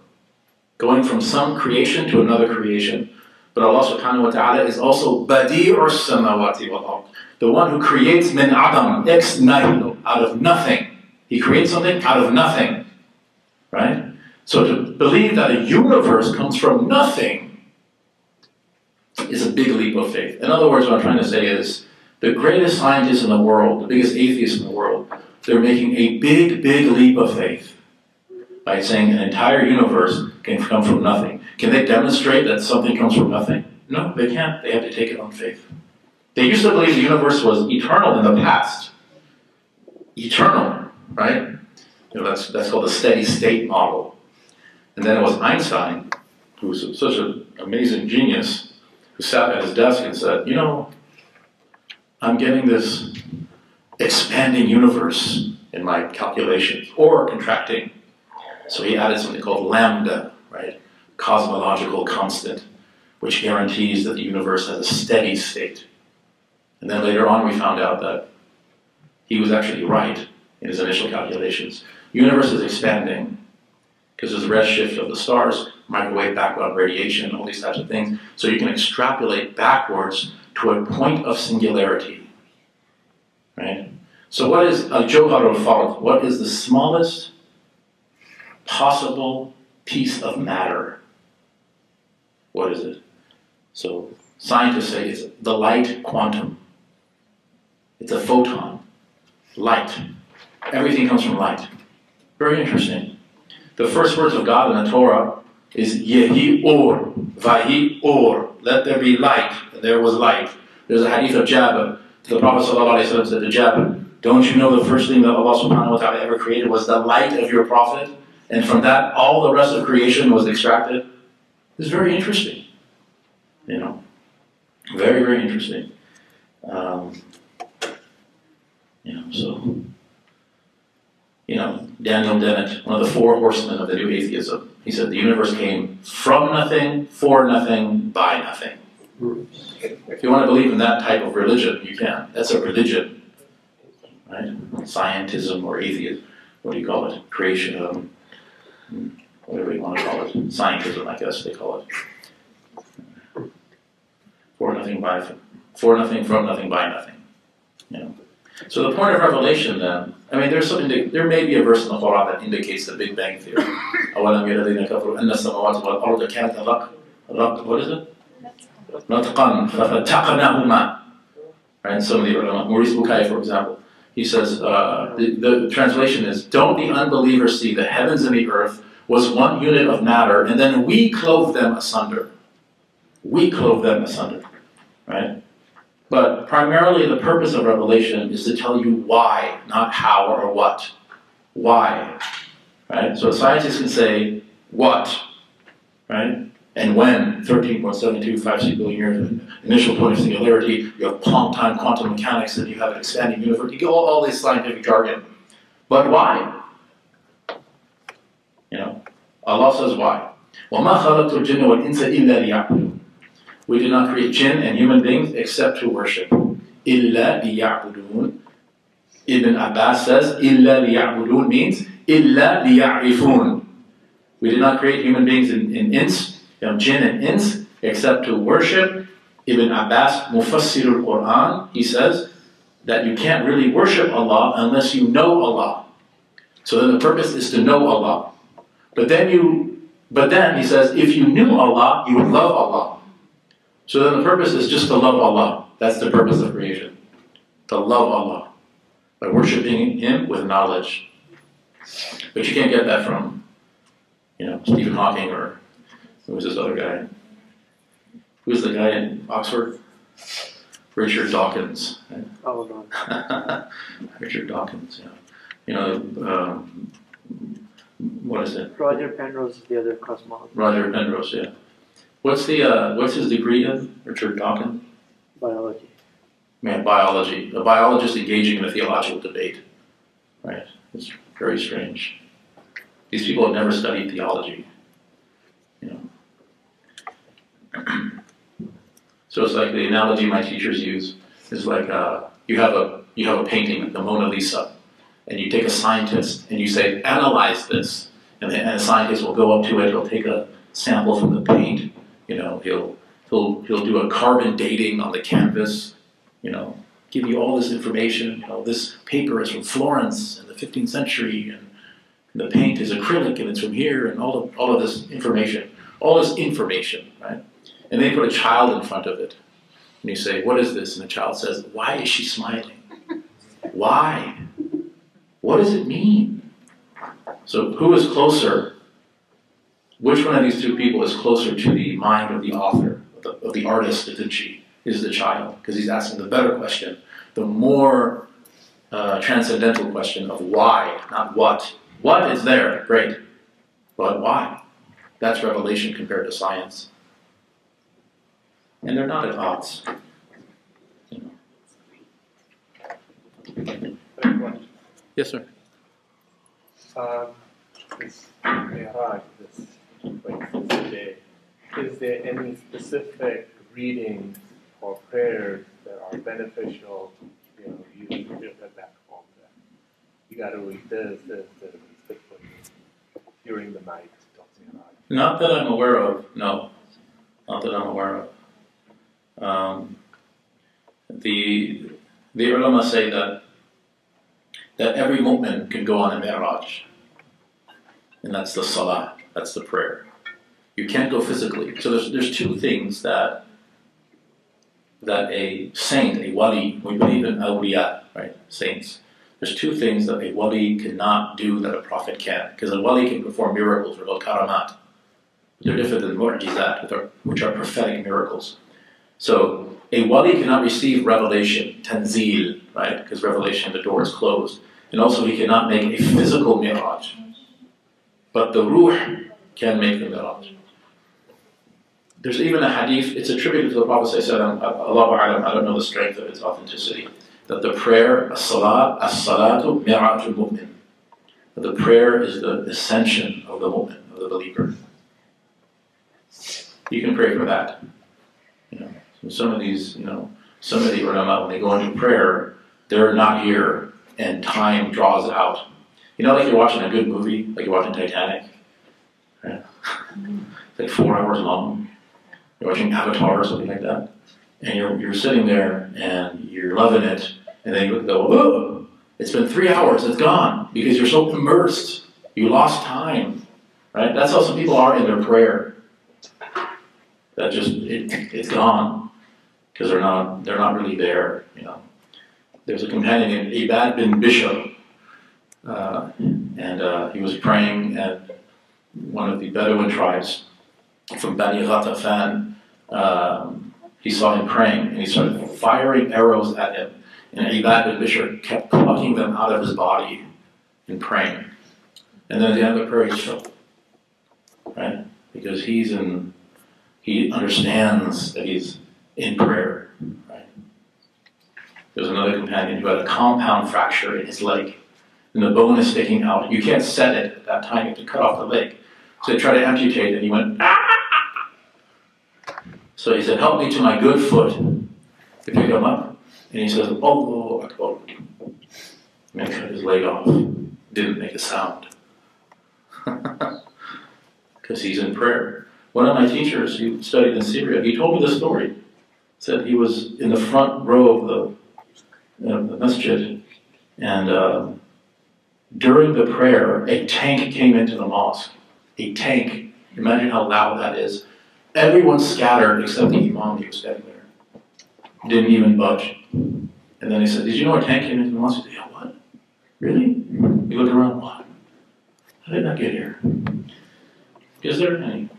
Going from some creation to another creation. But Allah subhanahu wa ta'ala is also Badi'ur samawati wal-ard, the one who creates min adam, ex nihilo, out of nothing. He creates something out of nothing, right? So to believe that a universe comes from nothing is a big leap of faith. In other words, what I'm trying to say is, the greatest scientists in the world, the biggest atheists in the world, they're making a big, big leap of faith by saying an entire universe can come from nothing. Can they demonstrate that something comes from nothing? No, they can't. They have to take it on faith. They used to believe the universe was eternal in the past. Eternal, right? You know, that's, that's called the steady state model. And then it was Einstein, who was such an amazing genius, who sat at his desk and said, you know, I'm getting this expanding universe in my calculations, or contracting. So he added something called lambda, right? Cosmological constant, which guarantees that the universe has a steady state. And then later on, we found out that he was actually right in his initial calculations. The universe is expanding because there's redshift of the stars, microwave background radiation, all these types of things. So you can extrapolate backwards to a point of singularity, right? So what is al-jawhar al-farad? What is the smallest possible piece of matter? What is it? So scientists say it's the light quantum. It's a photon. Light. Everything comes from light. Very interesting. The first words of God in the Torah is Yehi Or, Vahi Or, let there be light, and there was light. There's a hadith of Jabir. The Prophet ﷺ said to Jabir, don't you know the first thing that Allah subhanahu wa ta'ala ever created was the light of your Prophet? And from that, all the rest of creation was extracted. It's very interesting. You know, very, very interesting. Um, you know, so, you know, Daniel Dennett, one of the four horsemen of the new atheism, he said the universe came from nothing, for nothing, by nothing. If you want to believe in that type of religion, you can. That's a religion, right? Scientism or atheism, what do you call it? Creationism, whatever you want to call it. Scientism, I guess they call it. For nothing, by, for nothing, from nothing, by nothing. You know. So the point of revelation, then, I mean, there's something. To, there may be a verse in the Quran that indicates the Big Bang theory. What is it? Right? Some of the ulama, Maurice Bukai, for example, he says uh, the, the translation is, "Don't the unbelievers see the heavens and the earth was one unit of matter, and then we clove them asunder? We clove them asunder, right?" But primarily the purpose of revelation is to tell you why, not how or what. Why, right? So scientists can say what, right? And when, thirteen point seven two five six billion years, initial point of singularity, you have Planck-time quantum mechanics, and you have an expanding universe, you get all, all this scientific jargon. But why? You know, Allah says why. وَمَا خَلَقْتُ الْجِنَّ وَالْإِنسَ إِلَّا لِيَعْبُدُونِ. We did not create jinn and human beings except to worship. Illa liya'budun. Ibn Abbas says, Illa liya'budun means, Illa liya'rifun. We did not create human beings in, in ins, you know, jinn and ins, except to worship. Ibn Abbas, Mufassirul Quran, he says that you can't really worship Allah unless you know Allah. So then the purpose is to know Allah. But then you, but then he says, if you knew Allah, you would love Allah. So then the purpose is just to love Allah. That's the purpose of creation. To love Allah. By worshiping Him with knowledge. But you can't get that from, you know, Stephen Hawking or who was this other guy? Who was the guy in Oxford? Richard Dawkins. Right? Oh, God. Richard Dawkins, yeah. You know, um, what is it? Roger Penrose is the other cosmologist. Roger Penrose, yeah. What's the uh, what's his degree in, Richard Dawkins? Biology. Man, biology. A biologist engaging in a theological debate. Right. It's very strange. These people have never studied theology. You know. So it's like the analogy my teachers use is like uh, you have a you have a painting, the Mona Lisa, and you take a scientist and you say analyze this, and the, and the scientist will go up to it. He'll take a sample from the paint. You know, he'll, he'll, he'll do a carbon dating on the canvas, you know, give you all this information. You know, this paper is from Florence in the fifteenth century, and the paint is acrylic, and it's from here, and all of, all of this information, all this information, right? And they put a child in front of it, and you say, what is this? And the child says, why is she smiling? Why? What does it mean? So who is closer? Which one of these two people is closer to the mind of the author, of the, of the artist, Da Vinci, is the child? Because he's asking the better question, the more uh, transcendental question of why, not what. What is there? Great. But why? That's revelation compared to science. and they're not at odds. Yes, sir. Um, this mi'raj, this, like, this day, is there any specific readings or prayers that are beneficial? You know, you don't have that form that you got to read this, this, this, this during the night. Not that I'm aware of. No, not that I'm aware of. Um, the the ulama say that that every mu'min can go on a mi'raj, and that's the salah, that's the prayer. You can't go physically. So there's there's two things that that a saint, a wali, we believe in awliya, right? Saints. There's two things that a wali cannot do that a prophet can, because a wali can perform miracles or karamat. They're different than mu'jizat, which are prophetic miracles. So a wali cannot receive revelation, tanzil, right? Because revelation, the door is closed. And also he cannot make a physical miraj. But the ruh can make the miraj. There's even a hadith, it's attributed to the Prophet ﷺ, Allahu A'lam, I don't know the strength of its authenticity, that the prayer, as-salat, as-salatu mirajul mu'min. That the prayer is the ascension of the mu'min, of the believer. You can pray for that. You know, so some of these, you know, some of the ulama, when they go into prayer, they're not here, and time draws out. You know, like you're watching a good movie, like you're watching Titanic. Right? It's like four hours long. You're watching Avatar or something like that. And you're, you're sitting there, and you're loving it, and then you go, whoa, it's been three hours, it's gone, because you're so immersed. You lost time, right? That's how some people are in their prayer. That just it, it's gone because they're not they're not really there, you know. There's a companion named Ibad bin Bishar, uh, and uh, he was praying at one of the Bedouin tribes from Bani Ghatafan. Um, he saw him praying, and he started firing arrows at him. And Ibad bin Bishar kept plucking them out of his body and praying. And then at the end of the prayer, he shook, right? Because he's in. He understands that he's in prayer. Right? There's another companion who had a compound fracture in his leg, and the bone is sticking out. You can't set it at that time, you have to cut off the leg. So they tried to amputate it, and he went, ah! So he said, help me to my good foot. They pick him up, and he says, Allahu Akbar. And cut his leg off. Didn't make a sound. Because he's in prayer. One of my teachers who studied in Syria, he told me the story. He said he was in the front row of the, of the masjid, and uh, during the prayer, a tank came into the mosque. A tank. Imagine how loud that is. Everyone scattered except the imam who was standing there. Didn't even budge. And then he said, did you know a tank came into the mosque? He said, yeah, what? Really? You look around, what? How did that get here? Is there any?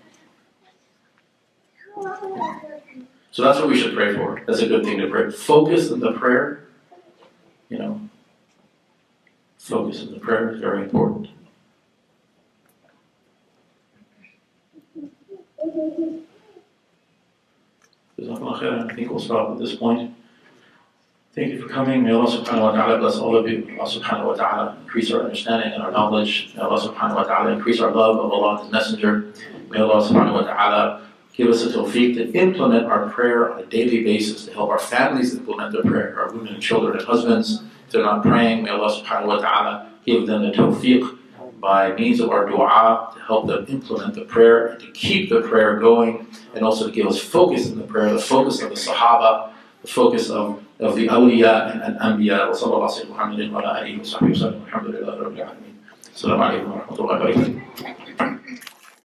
So that's what we should pray for. That's a good thing to pray. Focus in the prayer. You know, focus in the prayer is very important. I think we'll stop at this point. Thank you for coming. May Allah subhanahu wa ta'ala bless all of you. May Allah subhanahu wa ta'ala increase our understanding and our knowledge. May Allah subhanahu wa ta'ala increase our love of Allah and His Messenger. May Allah subhanahu wa ta'ala give us the tawfiq to implement our prayer on a daily basis, to help our families implement their prayer, our women and children and husbands. If they're not praying, may Allah subhanahu wa ta'ala give them the tawfiq by means of our dua to help them implement the prayer and to keep the prayer going, and also to give us focus in the prayer, the focus of the sahaba, the focus of, of the awliya and, and anbiya. Sallallahu alayhi wa sallam. Alhamdulillah. Assalamu alaikum wa rahmatullahi wa barakatuh.